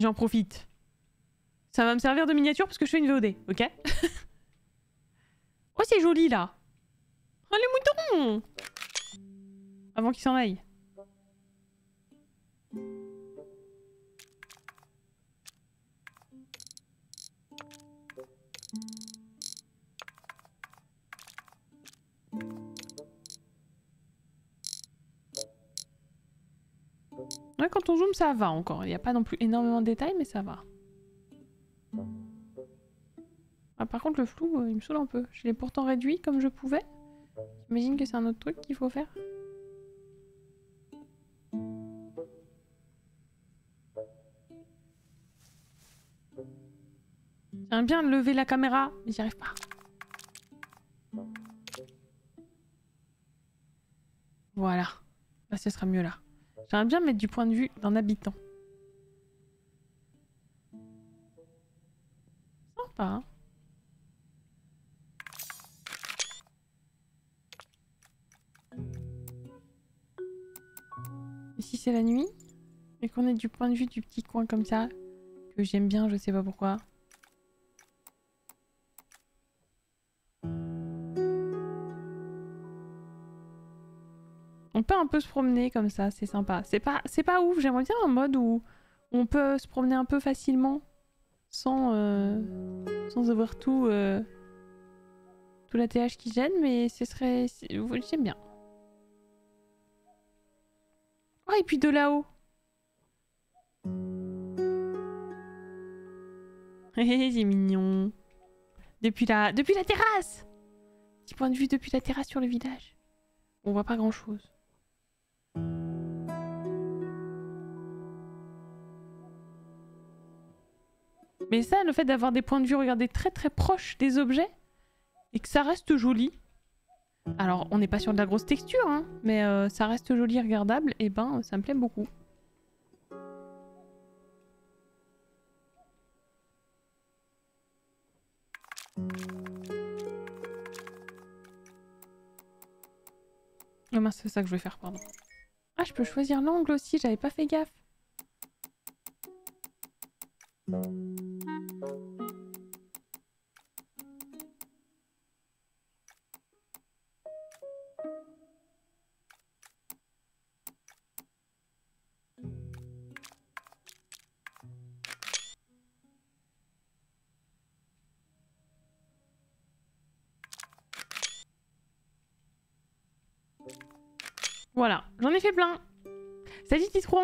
J'en profite. Ça va me servir de miniature parce que je fais une VOD, ok? Oh, c'est joli là! Oh, les moutons! Avant qu'ils s'en aillent. Ouais, quand on zoome, ça va encore. Il n'y a pas non plus énormément de détails, mais ça va. Ah, par contre, le flou, il me saoule un peu. Je l'ai pourtant réduit comme je pouvais. J'imagine que c'est un autre truc qu'il faut faire. J'aime bien lever la caméra, mais j'y arrive pas. Voilà. Là, ce sera mieux là. J'aimerais bien mettre du point de vue d'un habitant. Sympa, hein? Et si c'est la nuit? Et qu'on ait du point de vue du petit coin comme ça, que j'aime bien, je sais pas pourquoi. On peut un peu se promener comme ça, c'est sympa. C'est pas ouf, j'aimerais bien un mode où on peut se promener un peu facilement sans avoir tout la TH qui gêne, mais ce serait... J'aime bien. Oh, et puis de là-haut. Hé, c'est mignon. Depuis la terrasse. Petit point de vue depuis la terrasse sur le village. On voit pas grand-chose. Mais ça, le fait d'avoir des points de vue, regardez, très très proches des objets, et que ça reste joli. Alors, on n'est pas sur de la grosse texture, hein, mais ça reste joli, regardable, et ben, ça me plaît beaucoup. Oh mince, c'est ça que je vais faire, pardon. Ah, je peux choisir l'angle aussi, j'avais pas fait gaffe. Voilà, j'en ai fait plein. Salut Titron.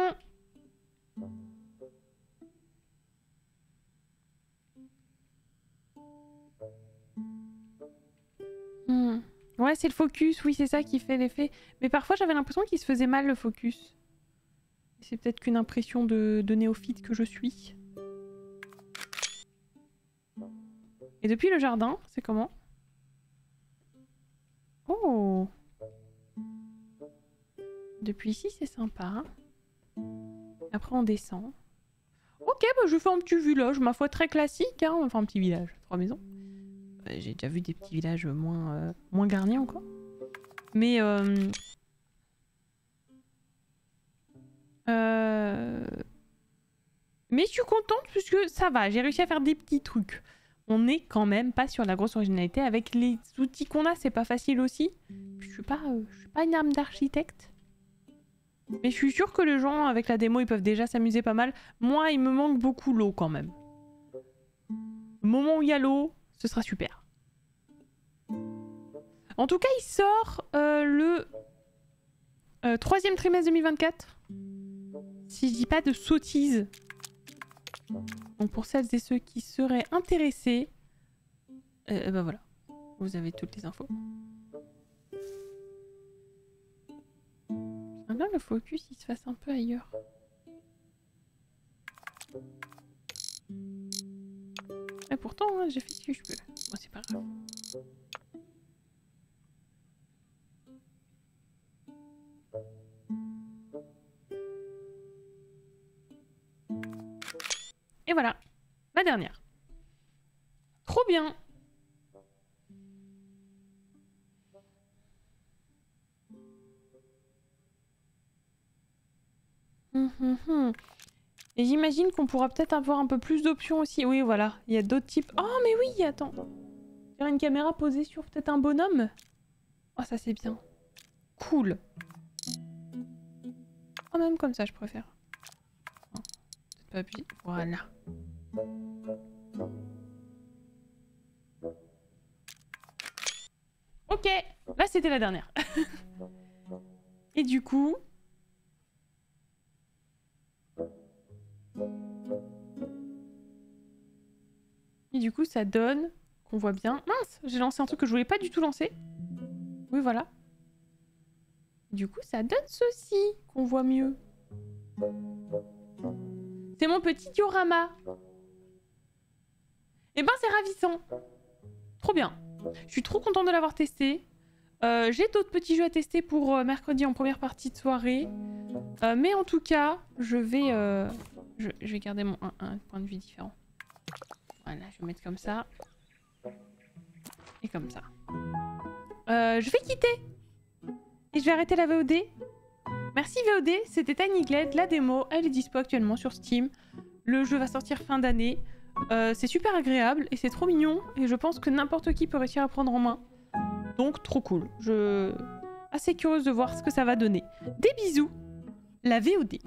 Ouais, c'est le focus, oui, c'est ça qui fait l'effet. Mais parfois, j'avais l'impression qu'il se faisait mal, le focus. C'est peut-être qu'une impression de néophyte que je suis. Et depuis le jardin, c'est comment? Oh! Depuis ici, c'est sympa. Après, on descend. Ok, bah je fais un petit village, ma foi, très classique. Hein. Enfin, un petit village, 3 maisons. J'ai déjà vu des petits villages moins garnis encore. Mais... Mais je suis contente puisque ça va, j'ai réussi à faire des petits trucs. On n'est quand même pas sur la grosse originalité. Avec les outils qu'on a, c'est pas facile aussi. Je suis pas une âme d'architecte. Mais je suis sûre que les gens, avec la démo, ils peuvent déjà s'amuser pas mal. Moi, il me manque beaucoup l'eau quand même. Au moment où il y a l'eau, ce sera super. En tout cas, il sort le 3e trimestre 2024. Si je dis pas de sottises. Donc pour celles et ceux qui seraient intéressés, bah voilà, vous avez toutes les infos. J'aime bien le focus, il se fasse un peu ailleurs. Et pourtant, hein, j'ai fait ce que je peux. Bon, c'est pas grave. Et voilà, la dernière. Trop bien! Et j'imagine qu'on pourra peut-être avoir un peu plus d'options aussi. Oui, voilà, il y a d'autres types. Oh, mais oui, attends. Faire une caméra posée sur peut-être un bonhomme. Oh, ça c'est bien. Cool. Oh, même comme ça, je préfère. Oh, peut-être pas appuyer. Voilà. Ok, là c'était la dernière. Et du coup... Et du coup, ça donne qu'on voit bien... Mince, j'ai lancé un truc que je voulais pas du tout lancer. Oui, voilà. Du coup, ça donne ceci qu'on voit mieux. C'est mon petit diorama. Et ben, c'est ravissant. Trop bien. Je suis trop contente de l'avoir testé. J'ai d'autres petits jeux à tester pour mercredi en première partie de soirée. Mais en tout cas, je vais garder mon un point de vue différent. Voilà, je vais mettre comme ça. Et comme ça. Je vais quitter. Et je vais arrêter la VOD. Merci VOD, c'était Tiny Glade, la démo, elle est dispo actuellement sur Steam. Le jeu va sortir fin d'année. C'est super agréable et c'est trop mignon. Et je pense que n'importe qui peut réussir à prendre en main. Donc trop cool. Je suis assez curieuse de voir ce que ça va donner. Des bisous, la VOD.